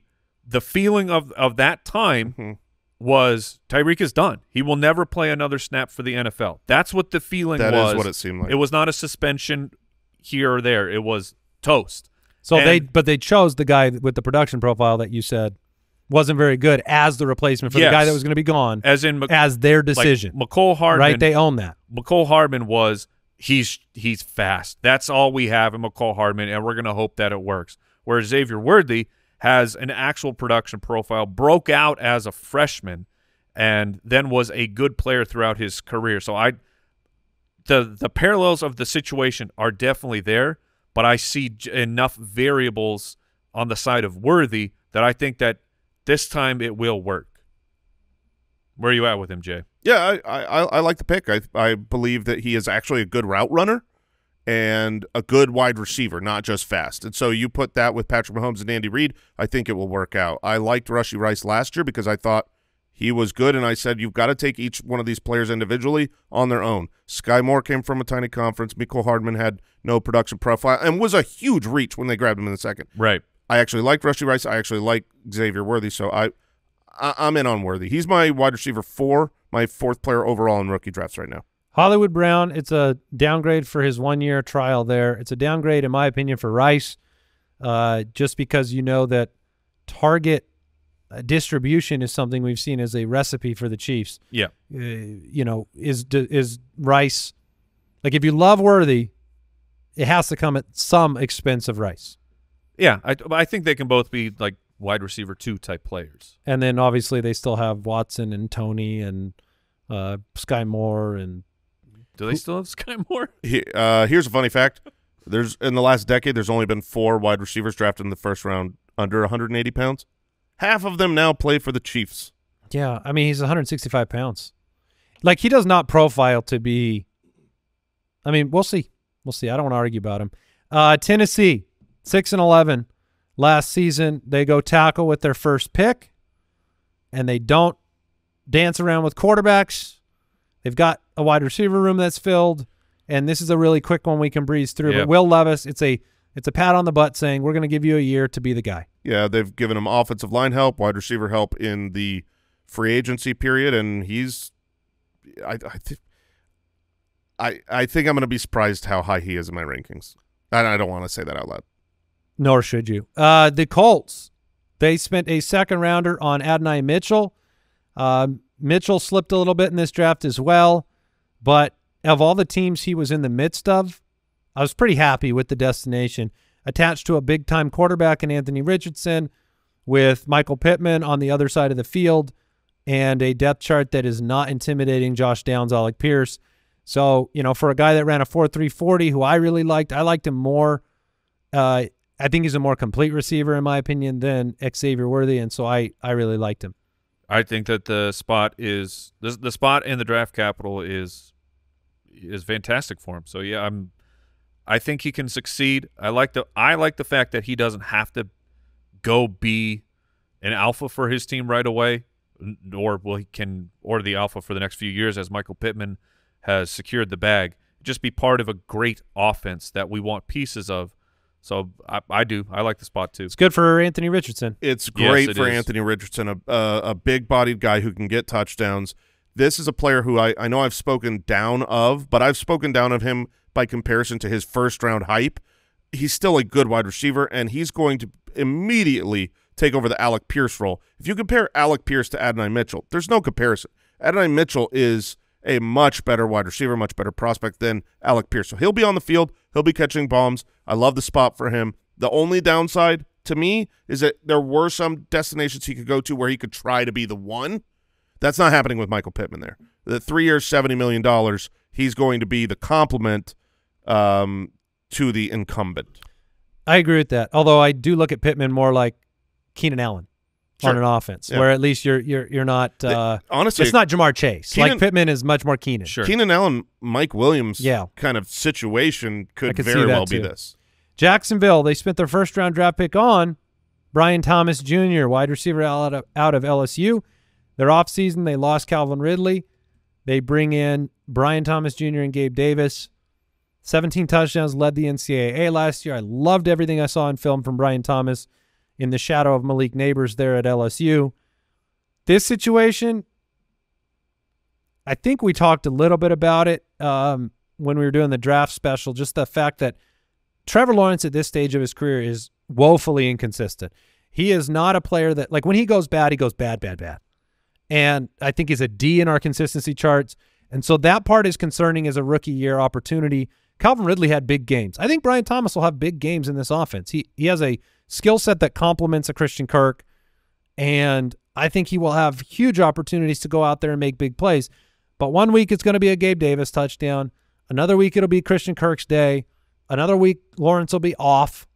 feeling of that time was Tyreek is done. He will never play another snap for the NFL. That's what the feeling was. That is what it seemed like. It was not a suspension here or there. It was toast. So they chose the guy with the production profile that you said wasn't very good as the replacement for the guy that was going to be gone, as their decision. Like McCole Hardman, right? They own that. McCole Hardman he's fast. That's all we have in McCole Hardman, and we're going to hope that it works. Whereas Xavier Worthy has an actual production profile, broke out as a freshman, and then was a good player throughout his career. So the parallels of the situation are definitely there, but I see enough variables on the side of Worthy that I think that this time it will work. Where are you at with him, Jay? Yeah, I like the pick. I believe that he is actually a good route runner and a good wide receiver, not just fast. And so you put that with Patrick Mahomes and Andy Reid, I think it will work out. I liked Rushy Rice last year because I thought he was good, and I said you've got to take each one of these players individually on their own. Sky Moore came from a tiny conference. Mecole Hardman had no production profile and was a huge reach when they grabbed him in the second. Right. I actually liked Rushy Rice. I actually like Xavier Worthy, so I'm in on Worthy. He's my wide receiver 4, my 4th player overall in rookie drafts right now. Hollywood Brown, it's a downgrade for his one-year trial there. It's a downgrade, in my opinion, for Rice, just because you know that target distribution is something we've seen as a recipe for the Chiefs. Yeah. You know, is Rice – like if you love Worthy, it has to come at some expense of Rice. Yeah, I think they can both be like wide receiver 2 type players. And then obviously they still have Watson and Tony and Sky Moore and – do they still have Sky Moore? Here's a funny fact. In the last decade, there's only been 4 wide receivers drafted in the first round under 180 pounds. Half of them now play for the Chiefs. Yeah, I mean, he's 165 pounds. Like, he does not profile to be – I mean, we'll see. We'll see. I don't want to argue about him. Tennessee, 6-11. Last season, they go tackle with their first pick, and they don't dance around with quarterbacks. They've got a wide receiver room that's filled, and this is a really quick one we can breeze through. Yep. But Will Levis, it's a pat on the butt saying, we're going to give you a year to be the guy. Yeah, they've given him offensive line help, wide receiver help in the free agency period, and he's – I think I'm going to be surprised how high he is in my rankings. I don't want to say that out loud. Nor should you. The Colts, they spent a second-rounder on Adonai Mitchell. Mitchell slipped a little bit in this draft as well, but of all the teams he was in the midst of, I was pretty happy with the destination. Attached to a big-time quarterback in Anthony Richardson, with Michael Pittman on the other side of the field, and a depth chart that is not intimidating Josh Downs, Alec Pierce. So, you know, for a guy that ran a 4.3 40, who I really liked, I liked him more. I think he's a more complete receiver, in my opinion, than Xavier Worthy, and so I really liked him. I think that the spot is the spot in the draft capital is fantastic for him. So yeah, I think he can succeed. I like the fact that he doesn't have to go be an alpha for his team right away, or the alpha for the next few years as Michael Pittman has secured the bag. Just be part of a great offense that we want pieces of. So I do. I like the spot, too. It's good for Anthony Richardson. It's great for Anthony Richardson, a big-bodied guy who can get touchdowns. This is a player who I know I've spoken down of, but I've spoken down of him by comparison to his first-round hype. He's still a good wide receiver, and he's going to immediately take over the Alec Pierce role. If you compare Alec Pierce to Adonai Mitchell, there's no comparison. Adonai Mitchell is a much better wide receiver, much better prospect than Alec Pierce. So he'll be on the field. He'll be catching bombs. I love the spot for him. The only downside to me is that there were some destinations he could go to where he could try to be the one. That's not happening with Michael Pittman there. The 3 years, $70 million, he's going to be the complement to the incumbent. I agree with that, although I do look at Pittman more like Keenan Allen. Sure. On an offense, yeah, where at least you're not honestly, it's not Jamar Chase. Keenan, like Pittman is much more Keenan. Sure. Keenan Allen, Mike Williams, yeah, kind of situation could very well be this. Jacksonville, they spent their first round draft pick on Brian Thomas Jr., wide receiver out of LSU. Their offseason, they lost Calvin Ridley. They bring in Brian Thomas Jr. and Gabe Davis. 17 touchdowns, led the NCAA last year. I loved everything I saw in film from Brian Thomas in the shadow of Malik Nabers there at LSU. This situation, I think we talked a little bit about it when we were doing the draft special, just the fact that Trevor Lawrence at this stage of his career is woefully inconsistent. He is not a player that, like, when he goes bad, bad, bad. And I think he's a D in our consistency charts. And so that part is concerning as a rookie year opportunity. Calvin Ridley had big games. I think Brian Thomas will have big games in this offense. He has a skill set that complements a Christian Kirk, and I think he will have huge opportunities to go out there and make big plays. But one week it's going to be a Gabe Davis touchdown. Another week it'll be Christian Kirk's day. Another week Lawrence will be off.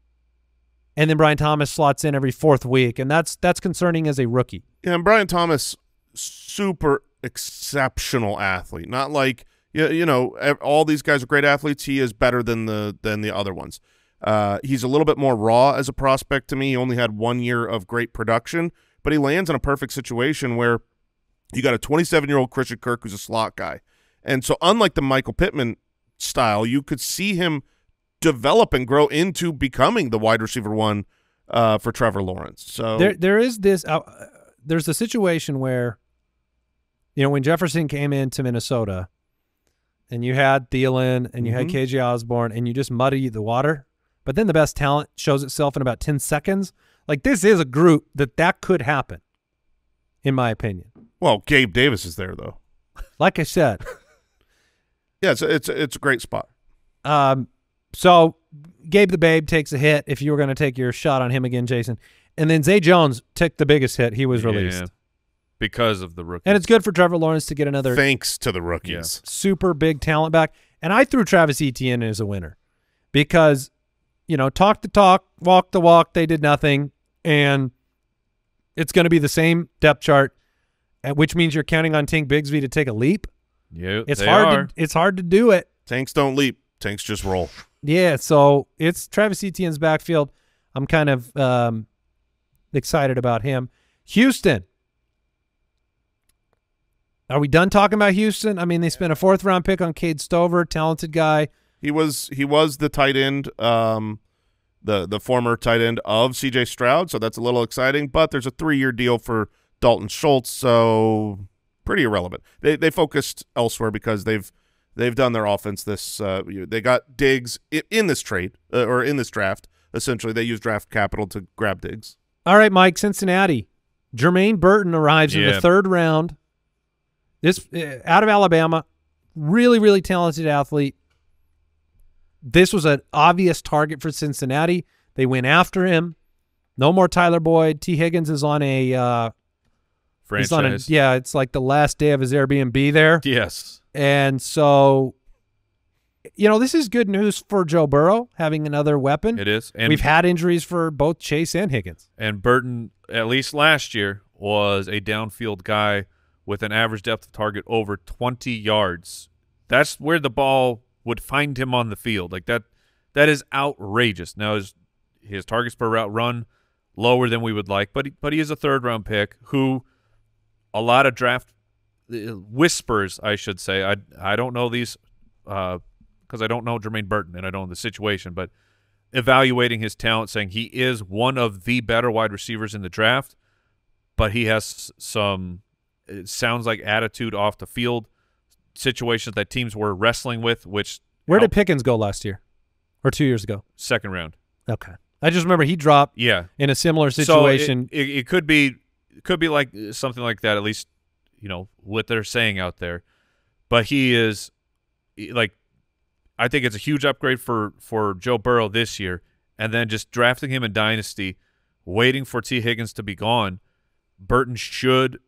And then Brian Thomas slots in every fourth week. And that's concerning as a rookie. Yeah, and Brian Thomas, super exceptional athlete. Not like, you know, all these guys are great athletes. He is better than the other ones. He's a little bit more raw as a prospect to me. He only had 1 year of great production, but he lands in a perfect situation where you got a 27-year-old Christian Kirk who's a slot guy. And so unlike the Michael Pittman style, you could see him develop and grow into becoming the wide receiver one for Trevor Lawrence. So there is this there's a situation where, you know, when Jefferson came into Minnesota and you had Thielen and you had KJ Osborne and you just muddy the water, but then the best talent shows itself in about 10 seconds. Like, this is a group that could happen, in my opinion. Well, Gabe Davis is there, though. Like I said. Yeah, it's a great spot. So Gabe the Babe takes a hit if you were going to take your shot on him again, Jason. And then Zay Jones took the biggest hit. He was released. Yeah, because of the rookies. And it's good for Trevor Lawrence to get another. Thanks to the rookies. Yeah, super big talent back. And I threw Travis Etienne as a winner because, you know, talk the talk, walk the walk. They did nothing. And it's going to be the same depth chart, which means you're counting on Tank Bigsby to take a leap. Yeah, it's hard to do it. Tanks don't leap. Tanks just roll. Yeah, so it's Travis Etienne's backfield. I'm kind of excited about him. Houston. Are we done talking about Houston? I mean, they spent a fourth-round pick on Cade Stover, talented guy. He was the tight end, the former tight end of CJ Stroud, so that's a little exciting. But there's a 3-year deal for Dalton Schultz, so pretty irrelevant. They focused elsewhere because they've done their offense. This they got Diggs in this trade or in this draft. Essentially, they used draft capital to grab Diggs. All right, Mike, Cincinnati. Jermaine Burton arrives in the 3rd round. This out of Alabama, really, really talented athlete. This was an obvious target for Cincinnati. They went after him. No more Tyler Boyd. T. Higgins is on a franchise. Yeah, it's like the last day of his Airbnb there. Yes. And so, you know, this is good news for Joe Burrow, having another weapon. It is. And we've had injuries for both Chase and Higgins. And Burton, at least last year, was a downfield guy with an average depth of target over 20 yards. That's where the ball would find him on the field. Like, that is outrageous. Now his targets per route run lower than we would like, but he is a 3rd round pick who a lot of draft whispers, I should say. I don't know these because I don't know Jermaine Burton and I don't know the situation, but evaluating his talent, saying he is one of the better wide receivers in the draft, but he has some, it sounds like, attitude off the field situations that teams were wrestling with, which where did Pickens go last year or 2 years ago? 2nd round. Okay, I just remember he dropped in a similar situation. So it could be like something like that, at least, you know, what they're saying out there. But he is, like, I think it's a huge upgrade for Joe Burrow this year, and then just drafting him in Dynasty, waiting for T. Higgins to be gone. Burton should.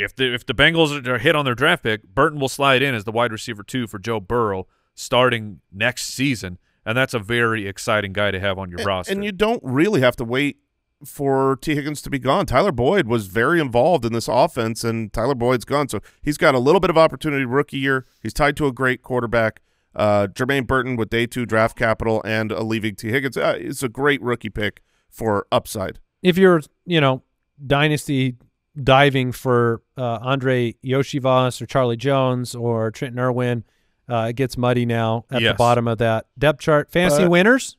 If the Bengals are hit on their draft pick, Burton will slide in as the wide receiver 2 for Joe Burrow starting next season, and that's a very exciting guy to have on your roster. And you don't really have to wait for T. Higgins to be gone. Tyler Boyd was very involved in this offense, and Tyler Boyd's gone, so he's got a little bit of opportunity rookie year. He's tied to a great quarterback. Jermaine Burton with day 2 draft capital and leaving T. Higgins. It's a great rookie pick for upside. If you're, you know, Dynasty – diving for Andre Yoshivas or Charlie Jones or Trenton Irwin, it gets muddy now at the bottom of that depth chart. Fantasy winners?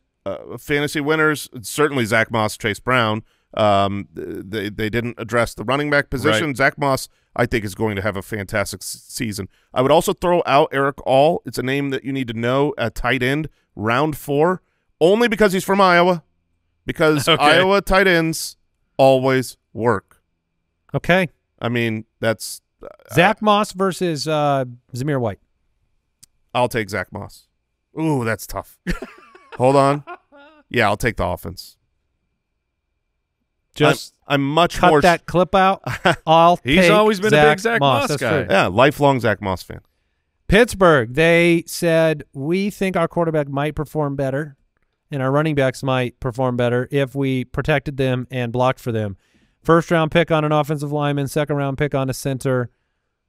Fantasy winners, certainly Zach Moss, Chase Brown. They didn't address the running back position. Right. Zach Moss, I think, is going to have a fantastic season. I would also throw out Eric All. It's a name that you need to know, a tight end, round 4, only because he's from Iowa, because Iowa tight ends always work. Okay. I mean, that's Zach Moss versus Zamir White. I'll take Zach Moss. Ooh, that's tough. Hold on. Yeah, I'll take the offense. Just I'm much more. Cut that clip out. He's always been a big Zach Moss guy. Yeah, lifelong Zach Moss fan. Pittsburgh, they said, we think our quarterback might perform better and our running backs might perform better if we protected them and blocked for them. First-round pick on an offensive lineman, second-round pick on a center,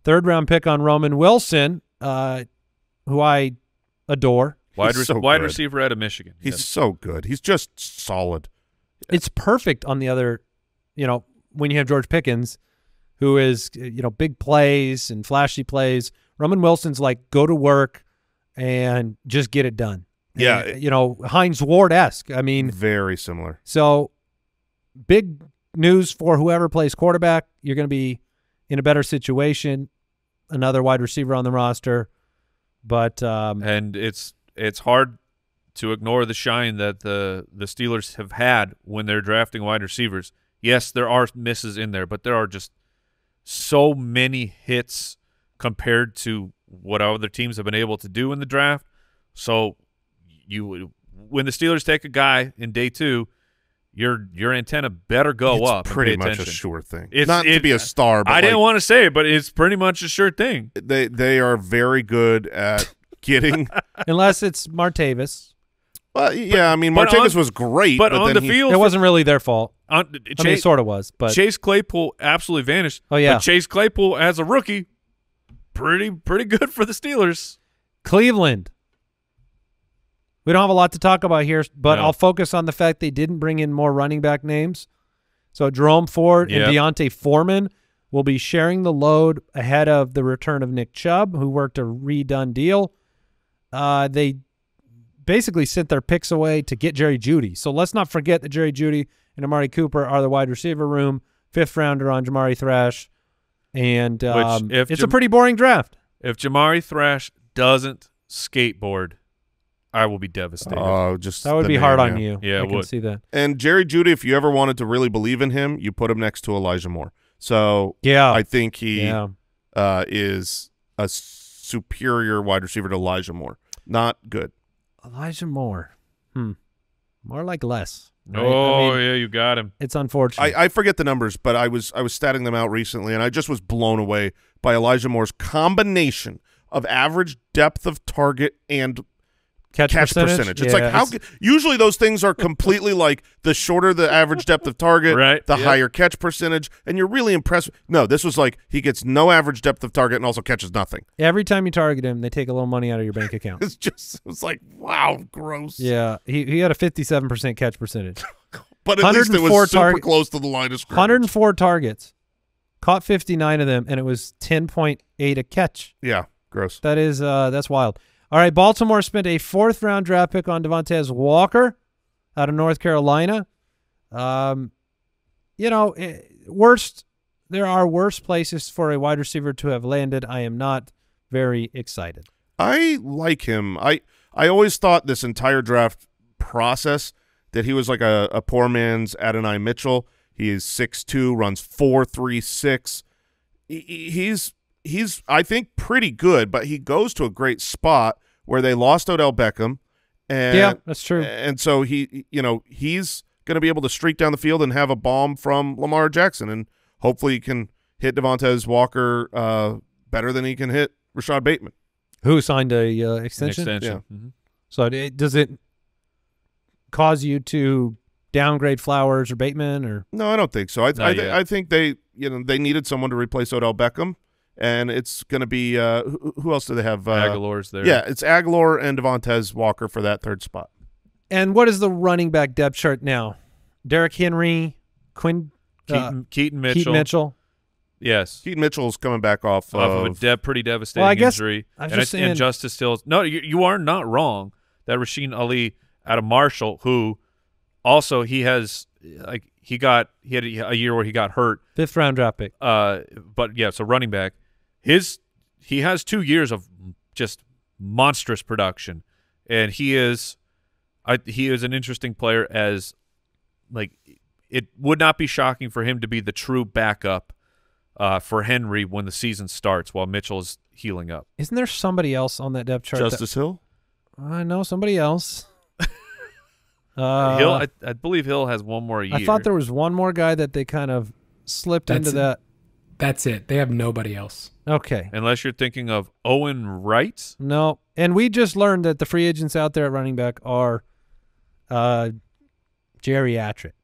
third-round pick on Roman Wilson, who I adore. Wide receiver out of Michigan. He's so good. He's just solid. It's perfect on the other, you know, when you have George Pickens, who is, you know, big plays and flashy plays. Roman Wilson's like, go to work and just get it done. Yeah. And, you know, Hines Ward-esque. I mean. Very similar. So, big news for whoever plays quarterback. You're going to be in a better situation. Another wide receiver on the roster. But and it's hard to ignore the shine that the Steelers have had when they're drafting wide receivers. Yes, there are misses in there, but there are just so many hits compared to what other teams have been able to do in the draft. So when the Steelers take a guy in day two, your antenna better go up. It's pretty much a sure thing. It's not to be a star. But I didn't want to say it, but it's pretty much a sure thing. They are very good at getting, unless it's Martavis. Well, yeah, I mean Martavis was great, but on the field, it wasn't really their fault. I mean, it sort of was. But Chase Claypool absolutely vanished. Oh yeah, but Chase Claypool as a rookie, pretty good for the Steelers. Cleveland. We don't have a lot to talk about here, but I'll focus on the fact they didn't bring in more running back names. So Jerome Ford and Deontay Foreman will be sharing the load ahead of the return of Nick Chubb, who worked a redone deal. They basically sent their picks away to get Jerry Jeudy. So let's not forget that Jerry Jeudy and Amari Cooper are the wide receiver room, fifth-rounder on Jamari Thrash. And it's a pretty boring draft. If Jamari Thrash doesn't skateboard, I will be devastated. Oh, that would be hard on you. Yeah, I can see that. And Jerry Jeudy, if you ever wanted to really believe in him, you put him next to Elijah Moore. So yeah, I think he is a superior wide receiver to Elijah Moore. Not good. Elijah Moore. More like less. Right? Oh, I mean, yeah, you got him. It's unfortunate. I forget the numbers, but I was statting them out recently, and I just was blown away by Elijah Moore's combination of average depth of target and catch percentage. It's like how usually those things are completely like the shorter the average depth of target, the higher catch percentage, and you're really impressed. No, this was like he gets no average depth of target and also catches nothing. Every time you target him, they take a little money out of your bank account. It's like, wow, gross. Yeah, he had a 57% catch percentage. But at least it was super close to the line of scrimmage. 104 targets. Caught 59 of them, and it was 10.8 a catch. Yeah, gross. That is that's wild. All right, Baltimore spent a fourth-round draft pick on Devontae Walker out of North Carolina. You know, there are worse places for a wide receiver to have landed. I am not very excited. I like him. I always thought this entire draft process that he was like a poor man's Adonai Mitchell. He is 6'2", runs 4.36. He's, I think, pretty good, but he goes to a great spot where they lost Odell Beckham. And, yeah, that's true. And so he's going to be able to streak down the field and have a bomb from Lamar Jackson, and hopefully he can hit Devontae Walker better than he can hit Rashad Bateman, who signed a extension. Yeah. So does it cause you to downgrade Flowers or Bateman? Or no, I don't think so. I think they needed someone to replace Odell Beckham. And it's going to be who else do they have? Aguilar's there. Yeah, it's Aguilar and Devontae Walker for that third spot. And what is the running back depth chart now? Derrick Henry, Keaton Mitchell. Yes. Keaton Mitchell's coming back off of a pretty devastating injury. And Justice Hills. No, you are not wrong that Rasheen Ali out of Marshall, who also he had a year where he got hurt. Fifth-round draft pick. But, yeah, so running back. He has 2 years of just monstrous production, and he is an interesting player. As like, it would not be shocking for him to be the true backup for Henry when the season starts, while Mitchell is healing up. Isn't there somebody else on that depth chart? Justice Hill? I know somebody else. Hill, I believe Hill has one more year. I thought there was one more guy that they kind of slipped into that. That's it. They have nobody else. Okay. Unless you're thinking of Owen Wright. No. And we just learned that the free agents out there at running back are geriatric.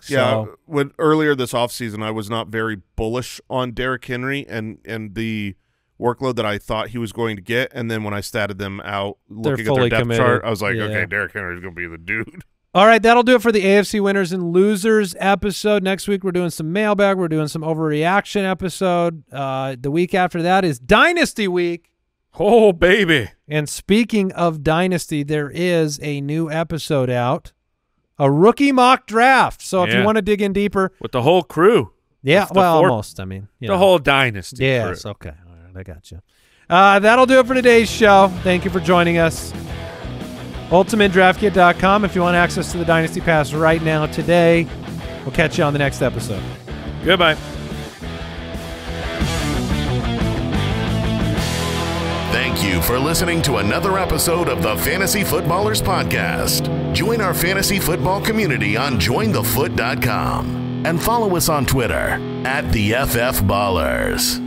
So. Yeah. When earlier this offseason, I was not very bullish on Derrick Henry and the workload that I thought he was going to get. And then when I statted them out looking at their depth chart, I was like, okay, Derrick Henry's going to be the dude. All right, that'll do it for the AFC Winners and Losers episode. Next week, we're doing some mailbag. We're doing some overreaction episode. The week after that is Dynasty Week. Oh, baby. And speaking of Dynasty, there is a new episode out, a rookie mock draft. So if you want to dig in deeper. With the whole crew. Yeah, well, almost. I mean, the whole Dynasty crew. Yes, okay. All right, I got you. That'll do it for today's show. Thank you for joining us. UltimateDraftKit.com if you want access to the Dynasty Pass right now today. We'll catch you on the next episode. Goodbye. Thank you for listening to another episode of the Fantasy Footballers Podcast. Join our fantasy football community on JoinTheFoot.com and follow us on Twitter @TheFFBallers.